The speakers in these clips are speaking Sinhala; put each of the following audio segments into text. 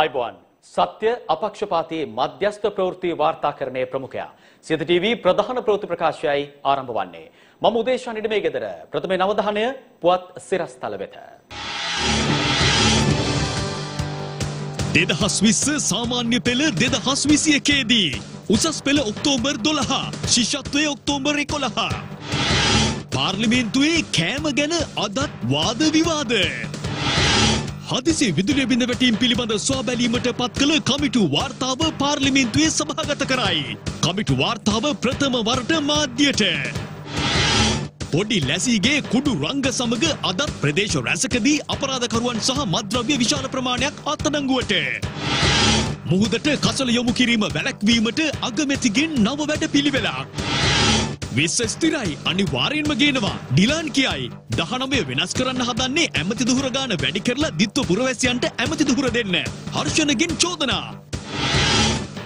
आयवान सत्य अपक्षपाती मध्यस्थ प्रवृत्ति वार्ताकरणे प्रमुख सिद्ध टीवी प्रधान प्रवृत्ति प्रकाशयයි ආරම්භවන්නේ මම උදේෂා නිඩමේ ගෙදර ප්‍රථම නවධානය පුවත් සිරස්තල වෙත 2020 සාමාන්‍ය පෙළ 2021 දී උසස් පෙළ ඔක්තෝබර් 12 ශිෂ්‍යත්වයේ ඔක්තෝබර් 11 පාර්ලිමේන්තුවේ කෑම ගැන අදත් වාද විවාද हदिसी विदुले बिंद वटीम पिलिबंद स्वाबैली मटे पत्कल कमिटू वार्ताव पार्लिमेंटुवे सभागत कराई कमिटू वार्ताव प्रथम वरट माध्यट पोडी लसीगे कुडु रंग समग अदत प्रदेश रसकदी अपराधकरुवन सह मद्रव्य विशाल प्रमाणයක් අත්අඩංගුවට මුහුදට කසල යොමු කිරීම වැළැක්වීමට අගමැතිගෙන් නව වැඩපිළිවෙලක් විශේෂිතයි අනිවාර්යෙන්ම ගේනවා ඩිලාන් කියයි 19 වෙනස් කරන්න හදන්නේ ඇමති දුහුර ගාන වැඩි කරලා දිත්ව පුරවැසියන්ට ඇමති දුහුර දෙන්න හර්ෂණගෙන් චෝදනා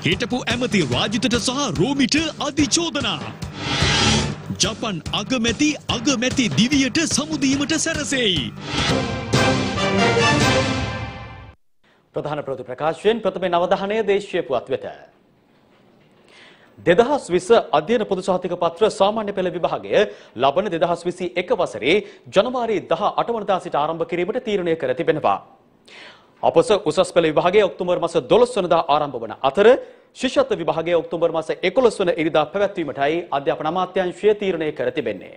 හිටපු ඇමති රාජිතට සහ රෝමිට අධි චෝදනා ජපන් අගමැති දිවියට සමුදීමට සැරසෙයි ප්‍රධාන ප්‍රවෘත්ති ප්‍රකාශයෙන් ප්‍රථම නවධානය දේශීය පුවත් වෙත 2020 අධ්‍යයන පොදු සහතික පත්‍ර සාමාන්‍ය පෙළ විභාගය ලබන 2021 වසරේ ජනවාරි 18 වනදා සිට ආරම්භ කිරීමට තීරණය කර තිබෙනවා. අපොස උසස් පෙළ විභාගය ඔක්තෝබර් මාස 12 වනදා ආරම්භ වන අතර ශිෂ්‍යත්ව විභාගය ඔක්තෝබර් මාස 11 වන ඉරිදා පැවැත්වීමටයි අධ්‍යාපන අමාත්‍යාංශය තීරණය කර තිබෙන්නේ.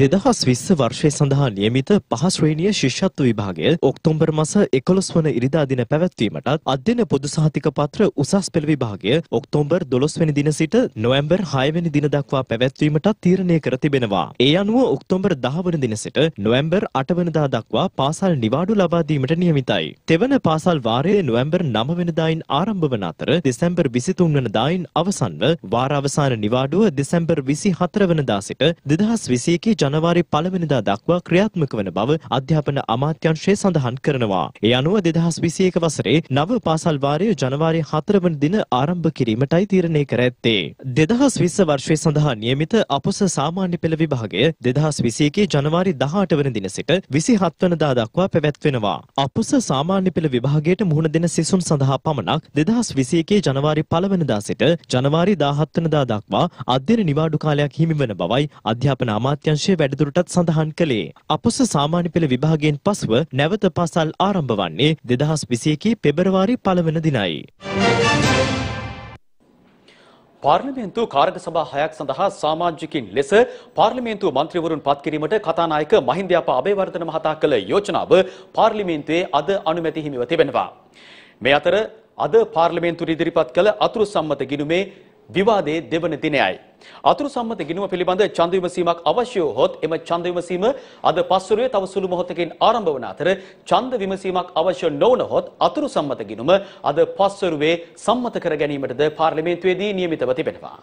2020 වර්ෂය සඳහා නියමිත පහ ශ්‍රේණිය ශිෂ්‍යත්ව විභාගය ඔක්තෝබර් මාස 11 වන ඉරිදා දින පැවැත්වීමටත් අධ්‍යයන පොදු සහතික පත්‍ර උසස් පෙළ විභාගය ඔක්තෝබර් 12 වෙනි දින සිට නොවැම්බර් 6 වෙනි දින දක්වා පැවැත්වීමටත් තීරණය කර තිබෙනවා. ඒ අනුව ඔක්තෝබර් 10 වෙනි දින සිට නොවැම්බර් 8 වෙනිදා දක්වා පාසල් නිවාඩු ලබා දීමට නියමිතයි. තෙවන පාසල් වාරයේ නොවැම්බර් 9 වෙනිදායින් ආරම්භ වන අතර දෙසැම්බර් 23 වෙනිදායින් අවසන්ව වාර අවසාන නිවාඩුව දෙසැම්බර් 24 වෙනිදා සිට 2021 ජනවාරි 1 වෙනිදා දක්වා ක්‍රියාත්මක වන බව අධ්‍යාපන අමාත්‍යාංශය සඳහන් කරනවා. ඒ අනුව 2021 වසරේ නව පාසල් වාරය ජනවාරි 4 වන දින ආරම්භ කිරීමටයි තීරණය කර ඇත්තේ. 2020 වර්ෂය සඳහා නියමිත අපොස සාමාන්‍ය පෙළ විභාගය 2021 ජනවාරි 18 වන දින සිට 27 වෙනිදා දක්වා පැවැත්වෙනවා. අපොස සාමාන්‍ය පෙළ විභාගයට මුහුණ දෙන සිසුන් සඳහා පමණක් 2021 ජනවාරි 1 වෙනිදා සිට ජනවාරි 17 වෙනිදා දක්වා අධ්‍යයන නිවාඩු කාලයක් හිමි වන බවයි අධ්‍යාපන අමාත්‍යාංශය වැඩිදුරටත් සඳහන් කළේ. අපොස සාමාන්‍ය පෙළ විභාගයෙන් පසුව නැවත පාසල් ආරම්භ වන්නේ 2021 පෙබරවාරි 1 වෙනි දිනයි. පාර්ලිමේන්තු කාර්ය සභා 6ක් සඳහා සමාජිකින් ලෙස පාර්ලිමේන්තු මන්ත්‍රීවරුන් පත් කිරීමට කතානායක මහින්දයාපා අබේවර්ධන මහතා කළ යෝජනාව පාර්ලිමේන්තුවේ අද අනුමැති හිමිව තිබෙනවා. මේ අතර අද පාර්ලිමේන්තුව ඉදිරිපත් කළ අතුරු සම්මත ගිණුමේ विवादे देवन दिनयයි අතුරු සම්මත ගිණුම පිළිබඳ ඡන්ද විමසීමක් අවශ්‍ය වුවහොත් එම ඡන්ද විමසීම අද පස්වරුවේ තව සුළු මොහොතකින් ආරම්භ වන අතර ඡන්ද විමසීමක් අවශ්‍ය නොවන හොත් අතුරු සම්මත ගිණුම අද පස්වරුවේ සම්මත කර ගැනීමටද පාර්ලිමේන්තුවේදී නියමිතව තිබෙනවා.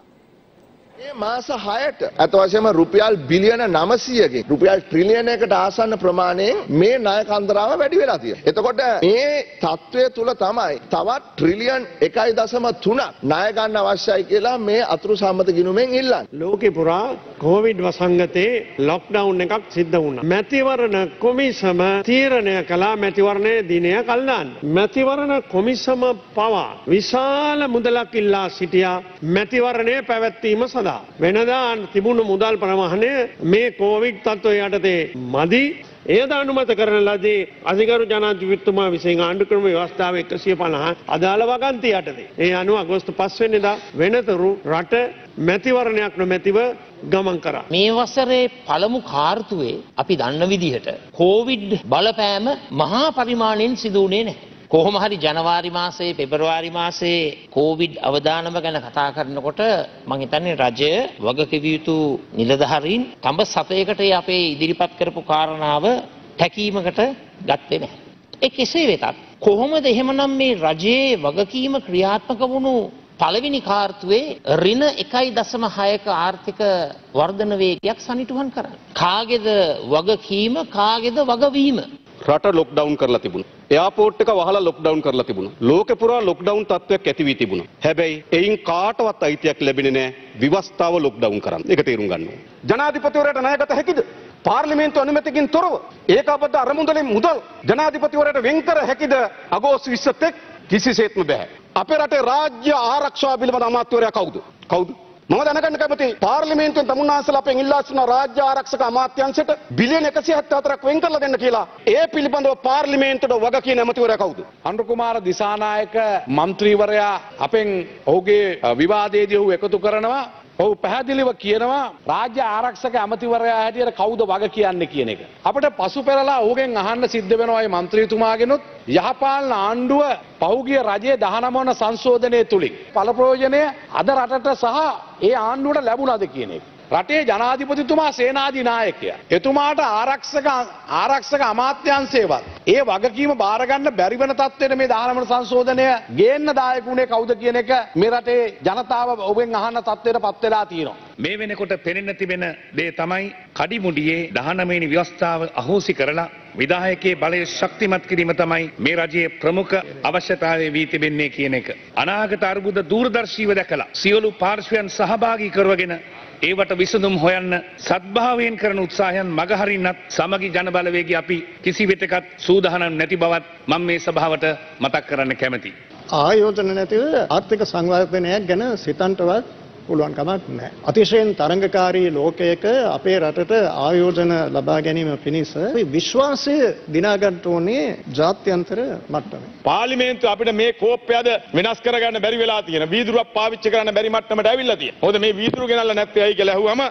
මේ මාස 6ට අත වශයෙන්ම රුපියල් බිලියන 900කින් රුපියල් ට්‍රිලියනයකට ආසන්න ප්‍රමාණයෙන් මේ ණය කන්දරාව වැඩි වෙලා තියෙනවා. එතකොට මේ තත්ත්වය තුල තමයි තවත් ට්‍රිලියන් 1.3ක් ණය ගන්න අවශ්‍යයි කියලා මේ අතුරු සම්මත ගිණුමෙන් ඉල්ලන්නේ. ලෝකෙ පුරා කොවිඩ් වසංගතයේ ලොක්ඩවුන් එකක් සිද්ධ වුණා. මැතිවරණ කොමිසම තීරණය කළා මැතිවරණයේ දිනය කල්ලාන්න. මැතිවරණ කොමිසම පවා විශාල මුදලක් ඉල්ලා සිටියා මැතිවරණය පැවැත්වීම සඳහා. වෙනදා තිබුණු මුදල් ප්‍රමාණය මේ කොවිඩ් තත්ත්වය යටතේ මදි එයද අනුමත කරන ලදී අධිකරු ජනාධිපතිතුමා විසින් ආණ්ඩුක්‍රම ව්‍යවස්ථාව 150 අදාළ වගන්ති යටතේ. ඒ අනුව අගෝස්තු 5 වෙනිදා වෙනතුරු රට මැතිවරණයක් නොමැතිව ගමන් කරා. මේ වසරේ පළමු කාර්තුවේ අපි දන්න විදිහට කොවිඩ් බලපෑම මහා පරිමාණයෙන් සිදු වුණේ නැහැ. කොහොම හරි ජනවාරි මාසයේ පෙබරවාරි මාසයේ කොවිඩ් අවදානම ගැන කතා කරනකොට මම හිතන්නේ රජය වගකීම් යුතු නිලධාරීන් තඹ සපයකට අපේ ඉදිරිපත් කරපු කාරණාව තැකීමකට ගත්තේ නැහැ. ඒ කෙසේ වෙතත් කොහොමද එහෙමනම් මේ රජයේ වගකීම ක්‍රියාත්මක වුණු පළවෙනි කාර්තුවේ ඍණ 1.6ක ආර්ථික වර්ධන වේගයක් සනිටුහන් කරන්නේ කාගේද වගකීම කාගේද වගවීම රට ලොක්ඩවුන් කරලා තිබුණා एयरपोर्ट का वहां लॉकडाउन कर लोके पुरा लॉकडाउन तत्व कैतिबुन हेबई काटवत् ऐतिया विवस्थाव लॉकडाउन करा जनाधिपति नायकता है पार्लिमेंट अनुमति तोरव ऐकाबद्ध अरमुदले मुदल जनाधिपति व्यंकर हेकिद अगोस्ट 20 किसी से अपेराटे राज्य आरक्षा बिल अमात्योरे मम जनगणकमति पार्लिमेंट तमुनासलापें इलासुना राज्य आरक्षक अमात्यांशट बिलियन 174ක් වෙන් කරලා දෙන්න කියලා ඒ පිළිබඳව පාර්ලිමේන්තුවට වග කියන ඇමතිවරයා කවුද? අනුර කුමාර දිසානායක മന്ത്രിවරයා අපෙන් ඔහුගේ විවාදයේදී ඔහු එකතු කරනවා ඔහු පැහැදිලිව කියනවා රාජ්‍ය ආරක්ෂක ඇමතිවරයා හැටියට කවුද වග කියන්නේ කියන එක. අපිට පසුපැරලා ඔහුගෙන් අහන්න සිද්ධ වෙනවා මේ മന്ത്രിතුමාගෙනුත් යහපාලන ආණ්ඩුව පෞගිය රජයේ 19 වන සංශෝධනයේ තුලින් පළ ප්‍රයෝජනය අද රටට සහ ඒ ආණ්ඩුවට ලැබුණාද කියන එක. රටේ ජනාධිපතිතුමා සේනාධිනායකයා. එතුමාට ආරක්ෂක අමාත්‍යාංශයවත් ඒ වගකීම බාර ගන්න බැරි වෙන තත්ත්වෙට මේ 19 වන සංශෝධනය ගේන්න දායකුනේ කවුද කියන එක මේ රටේ ජනතාව ඔබෙන් අහන තත්ත්වයටපත් වෙලා තියෙනවා. මේ වෙනකොට පෙනෙන්න තිබෙන දේ තමයි කඩිමුඩියේ 19 වෙනි ව්‍යවස්ථාව අහෝසි කරලා විධායකයේ බලය ශක්තිමත් කිරීම තමයි මේ රජයේ ප්‍රමුඛ අවශ්‍යතාවය වී තිබෙන්නේ කියන එක. අනාගත අර්බුද දූරදර්ශීව දැකලා සියලු පාර්ශ්වයන් සහභාගී කරවගෙන ඒවට විසඳුම් හොයන්න සත්භාවයෙන් කරන උත්සාහයන් මග හරින්නත් සමගි ජනබලවේගී අපි කිසිවිටකත් සූදානම් නැති බවත් මම මේ සභාවට මතක් කරන්න කැමැතියි. ආයෝජන නැතිව ආර්ථික සංවර්ධනයක් ගැන සිතන්ටවත් පුළුවන් කමක් නැහැ. අතිශයින් තරංගකාරී ලෝකයක අපේ රටට ආයෝජන ලබා ගැනීම පිණිස විශ්වාසය දිනා ගන්න ඕනේ ජාත්‍යන්තර මට්ටමේ. පාර්ලිමේන්තුව අපිට මේ කෝප්පයද වෙනස් කරගන්න බැරි වෙලා තියෙන. වීදුරුවක් පාවිච්චි කරන්න බැරි මට්ටමට ඇවිල්ලා තියෙනවා. මොකද මේ වීදුරුව ගෙනල්ලා නැත්තේ ඇයි කියලා අහුවම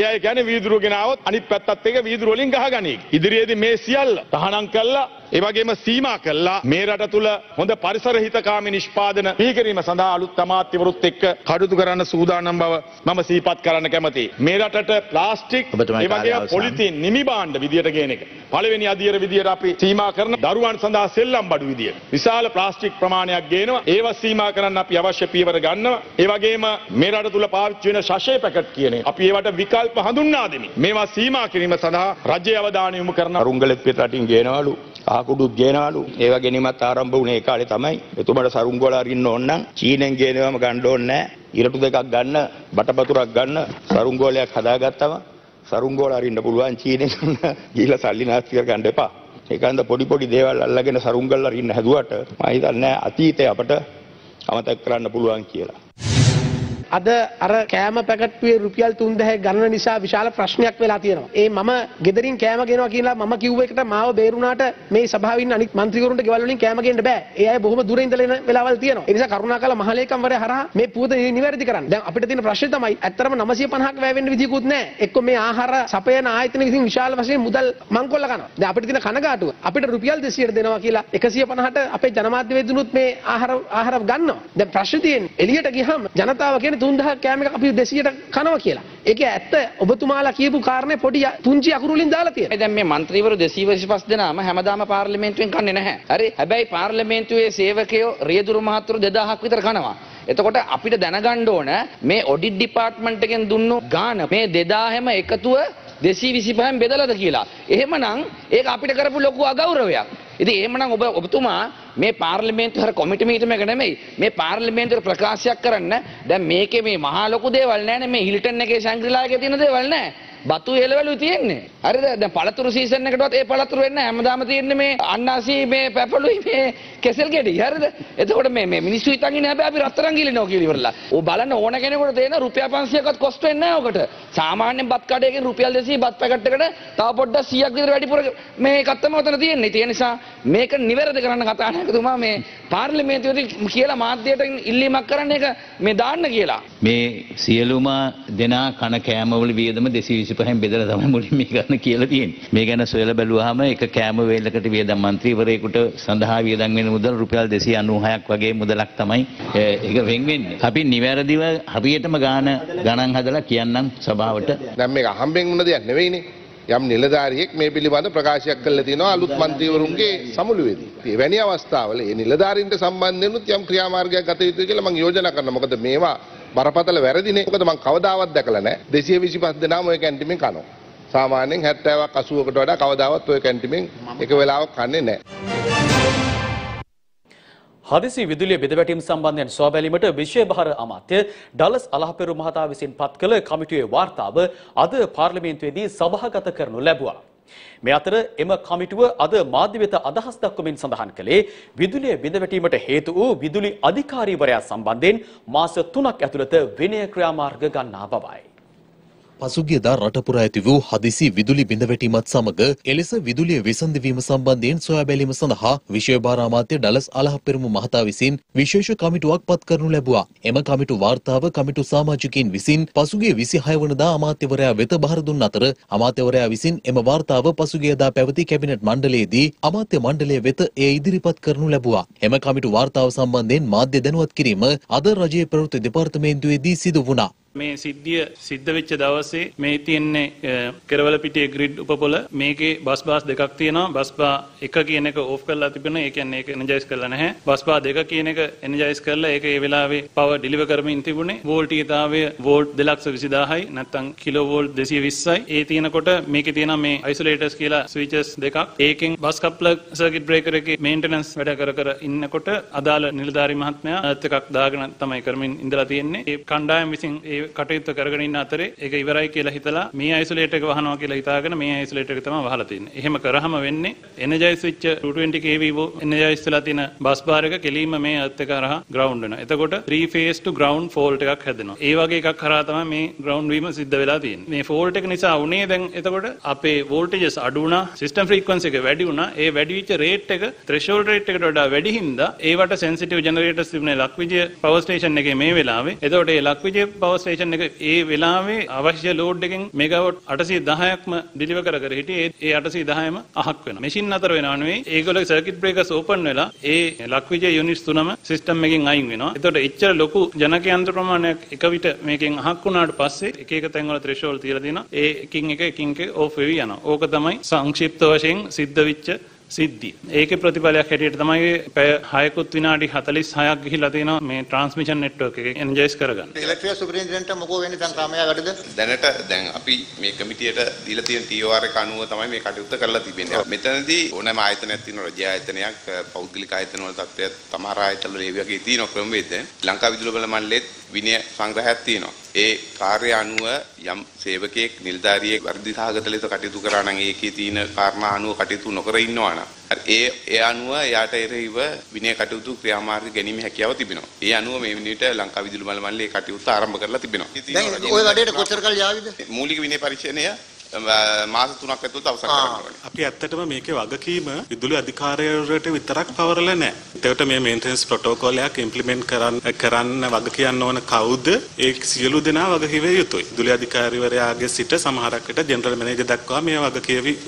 ඒ අය කියන්නේ වීදුරුව ගෙනාවොත් අනිත් පැත්තත් එක වීදුරුව වලින් ගහගන්නේ. ඉදිරියේදී මේ සියල්ල තහනම් කළා ඒ වගේම සීමා කළා මේ රට තුල හොඳ පරිසර හිතකාමී නිෂ්පාදන පිළිකිරීම සඳහා අලුත් අමාත්‍යවරුත් එක්ක කටයුතු කරන්න සූදානම් බව මම සිහිපත් කරන්න කැමතියි. මේ රටට ප්ලාස්ටික් ඒ වගේම පොලිතින් නිමි භාණ්ඩ විදියට ගේන එක පළවෙනි අදියර විදියට අපි සීමා කරන දරුවන් සඳහා සෙල්ලම් බඩු විදියට විශාල ප්ලාස්ටික් ප්‍රමාණයක් ගේනවා. ඒව සීමා කරන්න අපි අවශ්‍ය පියවර ගන්නවා. ඒ වගේම මේ රට තුල පාවිච්චි වෙන ශෂේ පැකට් කියන අපි ඒවට විකල්ප හඳුන්වා දෙමින් මේවා සීමා කිරීම සඳහා රජයේ අවධානය යොමු කරන රුංගලෙත් පිට රටින් ගේනවලු ආකුඩු ගේනවලු ඒවා ගෙනීමත් ආරම්භ වුණේ ඒ කාලේ තමයි. එතුමාට සරුංගෝලා රින්න ඕන නම් චීනෙන් ගේනවම ගන්න ඕනේ නැහැ. ඉරටු දෙකක් ගන්න, බටපතුරක් ගන්න, සරුංගෝලයක් හදාගත්තම සරුංගෝලා රින්න පුළුවන් චීනෙන් ගිහිලා සල්ලි නාස්ති කර ගන්න එපා. ඒකන්ද පොඩි පොඩි දේවල් අල්ලගෙන සරුංගල්ලා රින්න හැදුවට මම හිතන්නේ අතීතේ අපට අමතක කරන්න පුළුවන් කියලා. අද අර කෑම පැකට්ටුවේ රුපියල් 3000 ගණන නිසා විශාල ප්‍රශ්නයක් වෙලා තියෙනවා. ඒ මම ගෙදරින් කෑම ගෙනවා කියලා මම කිව්ව එකට මාව බේරුණාට මේ සභාවේ ඉන්න අනිත් മന്ത്രിවරුන්ට ගෙවල් වලින් කෑම ගේන්න බෑ. ඒ අය බොහොම දුර ඉඳලා එන වෙලාවල් තියෙනවා. ඒ නිසා කරුණාකරලා මහලේකම්වරයා හරහා මේ පුවත නිවැරදි කරන්න. දැන් අපිට තියෙන ප්‍රශ්නේ තමයි ඇත්තටම 950ක් වැය වෙන්න විදියකුත් නැහැ. එක්ක මේ ආහාර සපයන ආයතන විසින් විශාල වශයෙන් මුදල් මංකොල්ල කරනවා. දැන් අපිට තියෙන කනගාටුව අපිට රුපියල් 200ට දෙනවා කියලා 150ට අපේ ජනමාධ්‍යවේදීනුත් මේ ආහාර ගන්නවා. දැන් ප්‍රශ්නේ තියෙන්නේ එළියට ගියහම ජනතාව කියන 3000 කෑම එකක් අපි 200ට කනවා කියලා. ඒක ඇත්ත ඔබතුමාලා කියපු කාරණේ පොඩි පුංචි අකුරු වලින් දාලා තියෙනවා. දැන් මේ മന്ത്രിවරු 225 දෙනාම හැමදාම පාර්ලිමේන්තුවෙන් කන්නේ නැහැ. හරි. හැබැයි පාර්ලිමේන්තුවේ සේවකයෝ රියදුරු මහතුරු 2000ක් විතර කනවා. එතකොට අපිට දැනගන්න ඕන මේ ඔඩිට් ඩිපාර්ට්මන්ට් එකෙන් දුන්නු ගාන මේ 2000ම එකතුව 225න් බෙදලාද කියලා. එහෙමනම් ඒක අපිට කරපු ලොකු අගෞරවයක්. ඉතින් එහෙමනම් ඔබතුමා මේ පාර්ලිමේන්තුව හර කොමිටු මීටම එක නෙමෙයි මේ පාර්ලිමේන්තුවේ ප්‍රකාශයක් කරන්න දැන් මේකේ මේ මහා ලොකු දේවල් නැහැ නේ මේ හිල්ටන් එකේ ශාංග්‍රීලා එකේ තියෙන දේවල් නැහැ බතු හෙලවලු තියෙන්නේ හරිද දැන් පළතුරු සීසන් එකටවත් ඒ පළතුරු වෙන්නේ නැහැ හැමදාම තියෙන්නේ මේ අන්නාසි මේ පැපළුයි මේ කෙසල් ගෙඩි හරිද එතකොට මේ මිනිස්සු හිතන් ඉන්නේ හැබැයි අපි රත්තරන් ගිලිනවා කියලා ඉවරලා ඕ බලන්න ඕන කෙනෙකුට තේන රුපියල් 500ක්වත් කොස්ට් වෙන්නේ නැහැ ඔකට සාමාන්‍යයෙන් බත් කඩේකින් රුපියල් 200 බත් පැකට් එකට තව පොඩ්ඩක් 100ක් විතර වැඩිපුර මේ එකක් තමයි ඔතන තියෙන්නේ ඒ නිසා මේක නිවැරදි කරන්න කතා කරන තුමා මේ පාර්ලිමේන්තුවේදී කියලා මාධ්‍යයට ඉල්ලීමක් කරන එක මේ දාන්න කියලා මේ සියලුම දෙනා කන කෑමවල වියදම 225න් බෙදලා තමයි මුලින් මේ ගන්න කියලා තියෙන්නේ මේ ගැන සොයලා බැලුවාම එක කෑම වේලකට වියදම් മന്ത്രിවරයෙකුට සඳහා වියදම් වෙන මුදල් රුපියල් 296ක් වගේ මුදලක් තමයි ඒක වෙන් වෙන්නේ අපි නිවැරදිව හරියටම ගණන් හදලා කියන්නම් සභාවට දැන් මේක අහම්බෙන් වුණ දෙයක් නෙවෙයිනේ යම් නිලධාරියෙක් මේ පිළිබඳ ප්‍රකාශයක් කළා තියෙනවා අලුත් മന്ത്രിවරුන්ගේ සමුළුවේදී. එවැනි අවස්ථාවල මේ නිලධාරීන්ට සම්බන්ධ වෙනුත් යම් ක්‍රියාමාර්ගයක් ගත යුතුයි කියලා මම යෝජනා කරනවා. මොකද මේවා බරපතල වැරදිනේ. මොකද මම කවදාවත් දැකලා නැහැ 225 දෙනාම ඔය කැන්ටිමෙන් කනවා. සාමාන්‍යයෙන් 70ක් 80කට වඩා කවදාවත් ඔය කැන්ටිමෙන් එක වෙලාවක් කන්නේ නැහැ. हदसी विदुलिय बिदबैटीम संबंधेन सोबैलीमट विषय बहार अमात्य डालस अलाहपेरु महता विसिन पत्कल कमिटिये वार्ताव अद पार्लिमेंटुवेदी सभागत करनु लැබුවා. මේ අතර එම කමිටුව අද මාධ්‍ය වෙත අදහස් දක්වමින් සඳහන් කළේ විදුලිය බිඳවැටීමට හේතු වූ විදුලි අධිකාරීවරයා සම්බන්ධයෙන් මාස 3ක් ඇතුළත විනය ක්‍රියාමාර්ග ගන්නා බවයි. පසුගියදා රටපුර ඇති වූ හදිසි විදුලි බිඳවැටීමත් සමග එලෙස විදුලිය විසඳවීම සම්බන්ධයෙන් සොයා බැලීම සඳහා විශේෂ භාර අමාත්‍ය ඩලස් අලහපෙරුම මහතා විසින් විශේෂ කමිටුවක් පත් කරනු ලැබුවා. එම කමිටු වාර්තාව කමිටු සමාජිකයින් විසින් පසුගිය 26 වනදා අමාත්‍යවරයා වෙත බහර දුන් අතර අමාත්‍යවරයා විසින් එම වාර්තාව පසුගියදා පැවති කැබිනට් මණ්ඩලයේදී අමාත්‍ය මණ්ඩලය වෙත ඒ ඉදිරිපත් කරනු ලැබුවා. එම කමිටු වාර්තාව සම්බන්ධයෙන් මාධ්‍ය දැනුවත් කිරීම අද රජයේ ප්‍රවෘත්ති දෙපාර්තමේන්තුවේදී සිදු වුණා. මේ සිද්ධිය සිද්ධ වෙච්ච දවසේ මේ තියන්නේ කෙරවල පිටියේ ග්‍රිඩ් උපපොළ මේකේ බස් බාස් දෙකක් තියෙනවා. බස් බා එක කියන එක ඕෆ් කරලා තිබෙනවා. ඒ කියන්නේ ඒක එනර්ජයිස් කරලා නැහැ. බස් බා දෙක කියන එක එනර්ජයිස් කරලා ඒක ඒ වෙලාවේ පවර් ඩිලිවර් කරමින් තිබුණේ වෝල්ටීයතාවය වෝල්ට් 220000යි නැත්නම් කිලෝ වෝල්ට් 220යි. ඒ තියෙනකොට මේකේ තියෙනවා මේ අයිසොලේටර්ස් කියලා ස්විචස් දෙකක්. ඒකෙන් බස් කප්ලර් සර්කිට් බ්‍රේකර් එකේ මේන්ටනන්ස් වැඩ කර ඉන්නකොට අදාළ නිලධාරි මහත්මයා අත් එකක් දාගෙන තමයි කරමින් ඉඳලා තියෙන්නේ. ඒ කණ්ඩායම විසින් කටයුත්ත කරගෙන ඉන්න අතරේ ඒක ඉවරයි කියලා හිතලා මේ අයිසොලේටර් එක වහනවා කියලා හිතාගෙන මේ අයිසොලේටර් එක තමයි වහලා තින්නේ. එහෙම කරාම වෙන්නේ එනර්ජයිස් වෙච්ච 220 kV එනර්ජයිස් වෙලා තියෙන බස් බාර් එක කෙලින්ම මේ අර්ත් එක හරහා ග්‍රවුන්ඩ් වෙනවා. එතකොට 3 phase to ground fault එකක් හැදෙනවා. ඒ වගේ එකක් හරහා තමයි මේ ග්‍රවුන්ඩ් වීම සිද්ධ වෙලා තියෙන්නේ. මේ fault එක නිසා වුණේ දැන් එතකොට අපේ voltages අඩු වුණා, system frequency එක වැඩි වුණා. ඒ වැඩි වෙච්ච rate එක threshold rate එකට වඩා වැඩි හින්දා ඒවට sensitive generators තිබුණේ ලක්විජය power station එකේ මේ වෙලාවේ. එතකොට ඒ ලක්විජය power ස්ටේෂන් එක ඒ වෙලාවේ අවශ්‍ය ලෝඩ් එකෙන් මෙගාවොට් 810ක්ම ඩිලිවර් කර හිටියේ. ඒ 810ම අහක් වෙනවා. මැෂින් නතර වෙනා නෙවෙයි. ඒගොල්ලෝ සර්කිට් බ්‍රේකර්ස් ඕපන් වෙලා ඒ ලක්විජය යුනිට්ස් තුනම සිස්ටම් එකෙන් අයින් වෙනවා. එතකොට එච්චර ලොකු ජනක යන්ත්‍ර ප්‍රමාණයක් එක විට මේකෙන් අහක් වුණාට පස්සේ එක එක තැන් වල ත්‍රෙෂෝල්ඩ් තියලා දෙනවා. ඒ එකින් එක ඕෆ් වෙවි යනවා. ඕක තමයි සංක්ෂිප්ත වශයෙන් සිද්ධ වෙච්ච සිද්ධිය. ඒකේ ප්‍රතිඵලයක් හැටියට තමයි පැය 6කුත් විනාඩි 46ක් ගිහිලා තියෙනවා මේ ට්‍රාන්ස්මිෂන් නෙට්වර්ක් එක එනර්ජයිස් කරගන්න. ඉලෙක්ට්‍රිකල් සුපරින්ටෙන්ඩන්ට් මොකෝ වෙන්නේ දැන් කාමයාගටද? දැනට දැන් අපි මේ කමිටියට දීලා තියෙන TOR එක අනුව තමයි මේ කටයුත්ත කරලා තිබෙන්නේ. මෙතනදී ඕනෑම ආයතනයක් තියෙනවා. රජ ආයතනයක්, පෞද්ගලික ආයතන වල තත්ත්වයක්, තමාර ආයතන වල ඒ වගේ තියෙන ක්‍රමවේද ලංකා විදුලි බල මණ්ඩලෙත් විනය සංග්‍රහයක් තියෙනවා. ඒ කාර්ය අනුව යම් සේවකයෙක් නිලධාරියෙක් වර්ධි සහගත ලෙස කටයුතු කරා නම් ඒකේ තියෙන කාරණා අනුව කටයුතු නොකර ඉන්නවා නම් ඒ අනුව එයාට එරෙහිව විනය කටයුතු ක්‍රියාමාර්ග ගැනීම හැකියාව තිබෙනවා. ඒ අනුව මේ විදිහට ලංකා විදුලි මල මණ්ඩලයේ කටයුතු ආරම්භ කරලා තිබෙනවා. දැන් ওই වැඩේට කොච්චර කාලයක් යාවිද? මූලික විනය පරීක්ෂණය මාස 3ක් ඇතුළත අවසන් කරනවා. අපි ඇත්තටම මේකේ වගකීම විදුලි අධිකාරියට විතරක් පවරලා නැහැ. ඒකට මේ මේන්ටනන්ස් ප්‍රොටෝකෝල් එකක් ඉම්ප්ලිමන්ට් කරන්න වග කියන්න ඕන කවුද? ඒ සියලු දෙනා වගකීම යුතුයි. විදුලි අධිකාරිවරයාගේ සිට සමහරක් විට ජෙනරල් මැනේජර් දක්වා මේ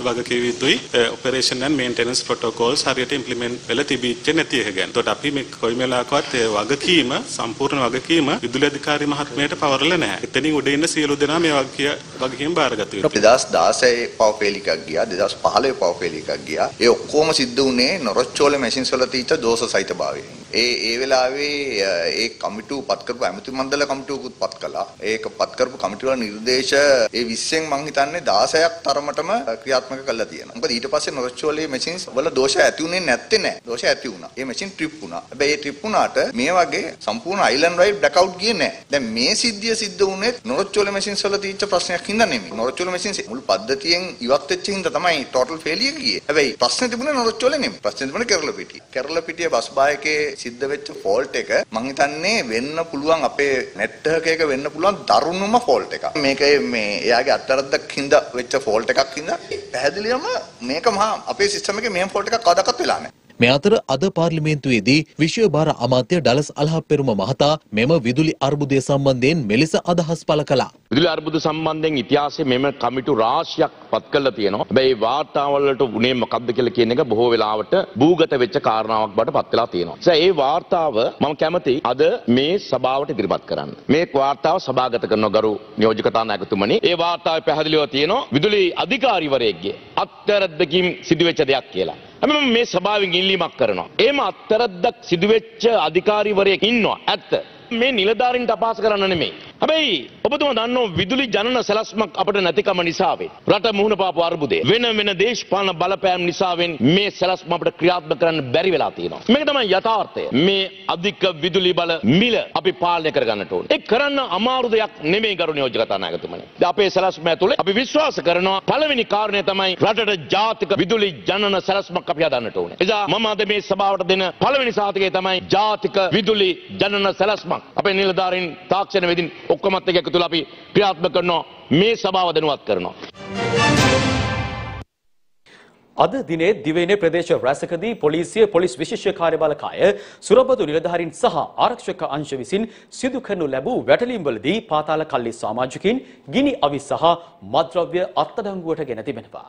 වගකීම යුතුයි. ඔපරේෂන් ඇන් මේන්ටනන්ස් ප්‍රොටෝකෝල්ස් හරියට ඉම්ප්ලිමන්ට් වෙලා තිබිච්ච නැති එක ගැන. ඒකට අපි මේ කොයි වෙලාවකවත් ඒ වගකීම සම්පූර්ණ වගකීම විදුලි අධිකාරි මහත්මයාට පවරලා නැහැ. එතනින් උඩ ඉන්න සියලු දෙනා මේ වගකීම බාරගත යුතුයි. 2016 පවපෙලිකක් ගියා, 2015 පවපෙලිකක් ගියා. ඒ ඔක්කොම සිද්ධ වුණේ නොරොච්චෝල මැෂින්ස් වල තියෙච්ච දෝෂ සහිත භාවයෙන්. ඒ වෙලාවේ ඒ කමිටුව පත් කරපු ඇමති මණ්ඩල කමිටුවකුත් පත් කළා. ඒක පත් කරපු කමිටුව වල නිර්දේශ ඒ 20න් මං හිතන්නේ 16ක් තරමටම ක්‍රියාත්මක කළා තියෙනවා. මොකද ඊට පස්සේ නොරොච්චෝලේ මැෂින්ස් වල දෝෂ ඇති වුණේ නැත්තේ නෑ. දෝෂ ඇති වුණා. ඒ මැෂින් ට්‍රිප් වුණා. හැබැයි ඒ ට්‍රිප් වුණාට මේ වගේ සම්පූර්ණ අයිලන්ඩ් වයිඩ් බ්ලැක්අවුට් ගියේ නෑ. දැන් මේ සිද්ධිය සිද්ධ වුණේ නොරොච්චෝලේ මැෂින්ස් වල තියෙච්ච ප්‍රශ්නයක් හින්දා නෙමෙයි. නොරොච්චෝලේ මැෂින්ස් මුල් පද්ධතියෙන් ඉවත් වෙච්ච හින්දා තමයි ටෝටල් ෆේලියර් ගියේ. හැබැයි ප්‍රශ්නේ තිබුණේ නොරොච්චෝලේ නෙමෙයි. ප්‍රශ්නේ තිබුණේ කෙරළපිටිය. කෙරළපිටිය බස් බායකේ සිද්ධ වෙච්ච ෆෝල්ට් එක මං හිතන්නේ වෙන්න පුළුවන් අපේ network එක වෙන්න පුළුවන් දරුණුම ෆෝල්ට් එකක්. මේක මේ එයාගේ අත්තරද්දක් හින්දා වෙච්ච ෆෝල්ට් එකක් හින්දා පැහැදිලිවම මේක මහා අපේ සිස්ටම් එකේ මෙහෙම ෆෝල්ට් එකක් කවදාකවත් වෙලා නැහැ. මේ අතර අද පාර්ලිමේන්තුවේදී විශ්ව භාර අමාත්‍ය ඩලස් අල්හප්පෙරුම මහතා මෙම විදුලි අර්බුදය සම්බන්ධයෙන් මෙලෙස අදහස් පළ කළා. විදුලි අර්බුද සම්බන්ධයෙන් ඉතිහාසයේ මෙම කමිටු රාශියක් පත් කළා තියෙනවා. හැබැයි වාර්තාවලට උනේ මොකක්ද කියලා කියන එක බොහෝ වෙලාවට භූගත වෙච්ච කාරණාවක් බවට පත් වෙලා තියෙනවා. ඒ වාර්තාව මම කැමතියි අද මේ සභාවට ඉදිරිපත් කරන්න. මේ වාර්තාව සභාගත කරන ගරු නියෝජක තානායකතුමනි, ඒ වාර්තාවේ පැහැදිලිව තියෙනවා විදුලි අධිකාරීවරයෙක්ගේ අත්තරද්දකින් සිදුවෙච්ච දෙයක් කියලා. හැබැයි මේ සභාවෙන් ඉල්ලීමක් කරනවා. එහෙම අත්තරද්දක් සිදුවෙච්ච අධිකාරීවරයෙක් ඉන්නවා. ඇත්ත. මේ නිලධාරීන්ට අපහාස කරන්න නෙමෙයි. හැබැයි ඔබතුමා දන්නවා විදුලි ජනන සැලැස්මක් අපිට නැතිකම නිසාවෙන් රට මුහුණ පාපු අර්බුදය වෙන දේශපාලන බලපෑම් නිසාවෙන් මේ සැලැස්ම අපිට ක්‍රියාත්මක කරන්න බැරි වෙලා තියෙනවා. මේක තමයි යථාර්ථය. මේ අධික විදුලි බල මිල අපි පාලනය කරගන්නට ඕනේ. ඒක කරන්න අමාරු දෙයක් නෙමෙයි ගරු නියෝජ්‍ය කතානායකතුමනි. දැන් අපේ සැලැස්ම ඇතුලේ අපි විශ්වාස කරනවා පළවෙනි කාරණය තමයි රටට ජාතික විදුලි ජනන සැලැස්මක් අපි හදන්නට ඕනේ. එදා මම අද මේ සභාවට දෙන පළවෙනි සාධකය තමයි ජාතික විදුලි ජනන සැලැස්මක්. අපේ නිලධාරීන් තාක්ෂණ වේදින් ඔක්කොමත් එක එකතු වෙලා අපි ක්‍රියාත්මක කරනවා. මේ සභාව දනුවත් කරනවා. අද දිනේ දිවයිනේ ප්‍රදේශ රැසකදී පොලිසිය පොලිස් විශේෂ කාර්යාලය සුරබදු නිලධාරීන් සහ ආරක්ෂක අංශ විසින් සිදු කරනු ලැබූ වැටලීම්වලදී පාතාල කල්ලි සමාජිකයින් ගිනි අවිස් සහ මත්ද්‍රව්‍ය අත්අඩංගුවට ගෙන තිබෙනවා.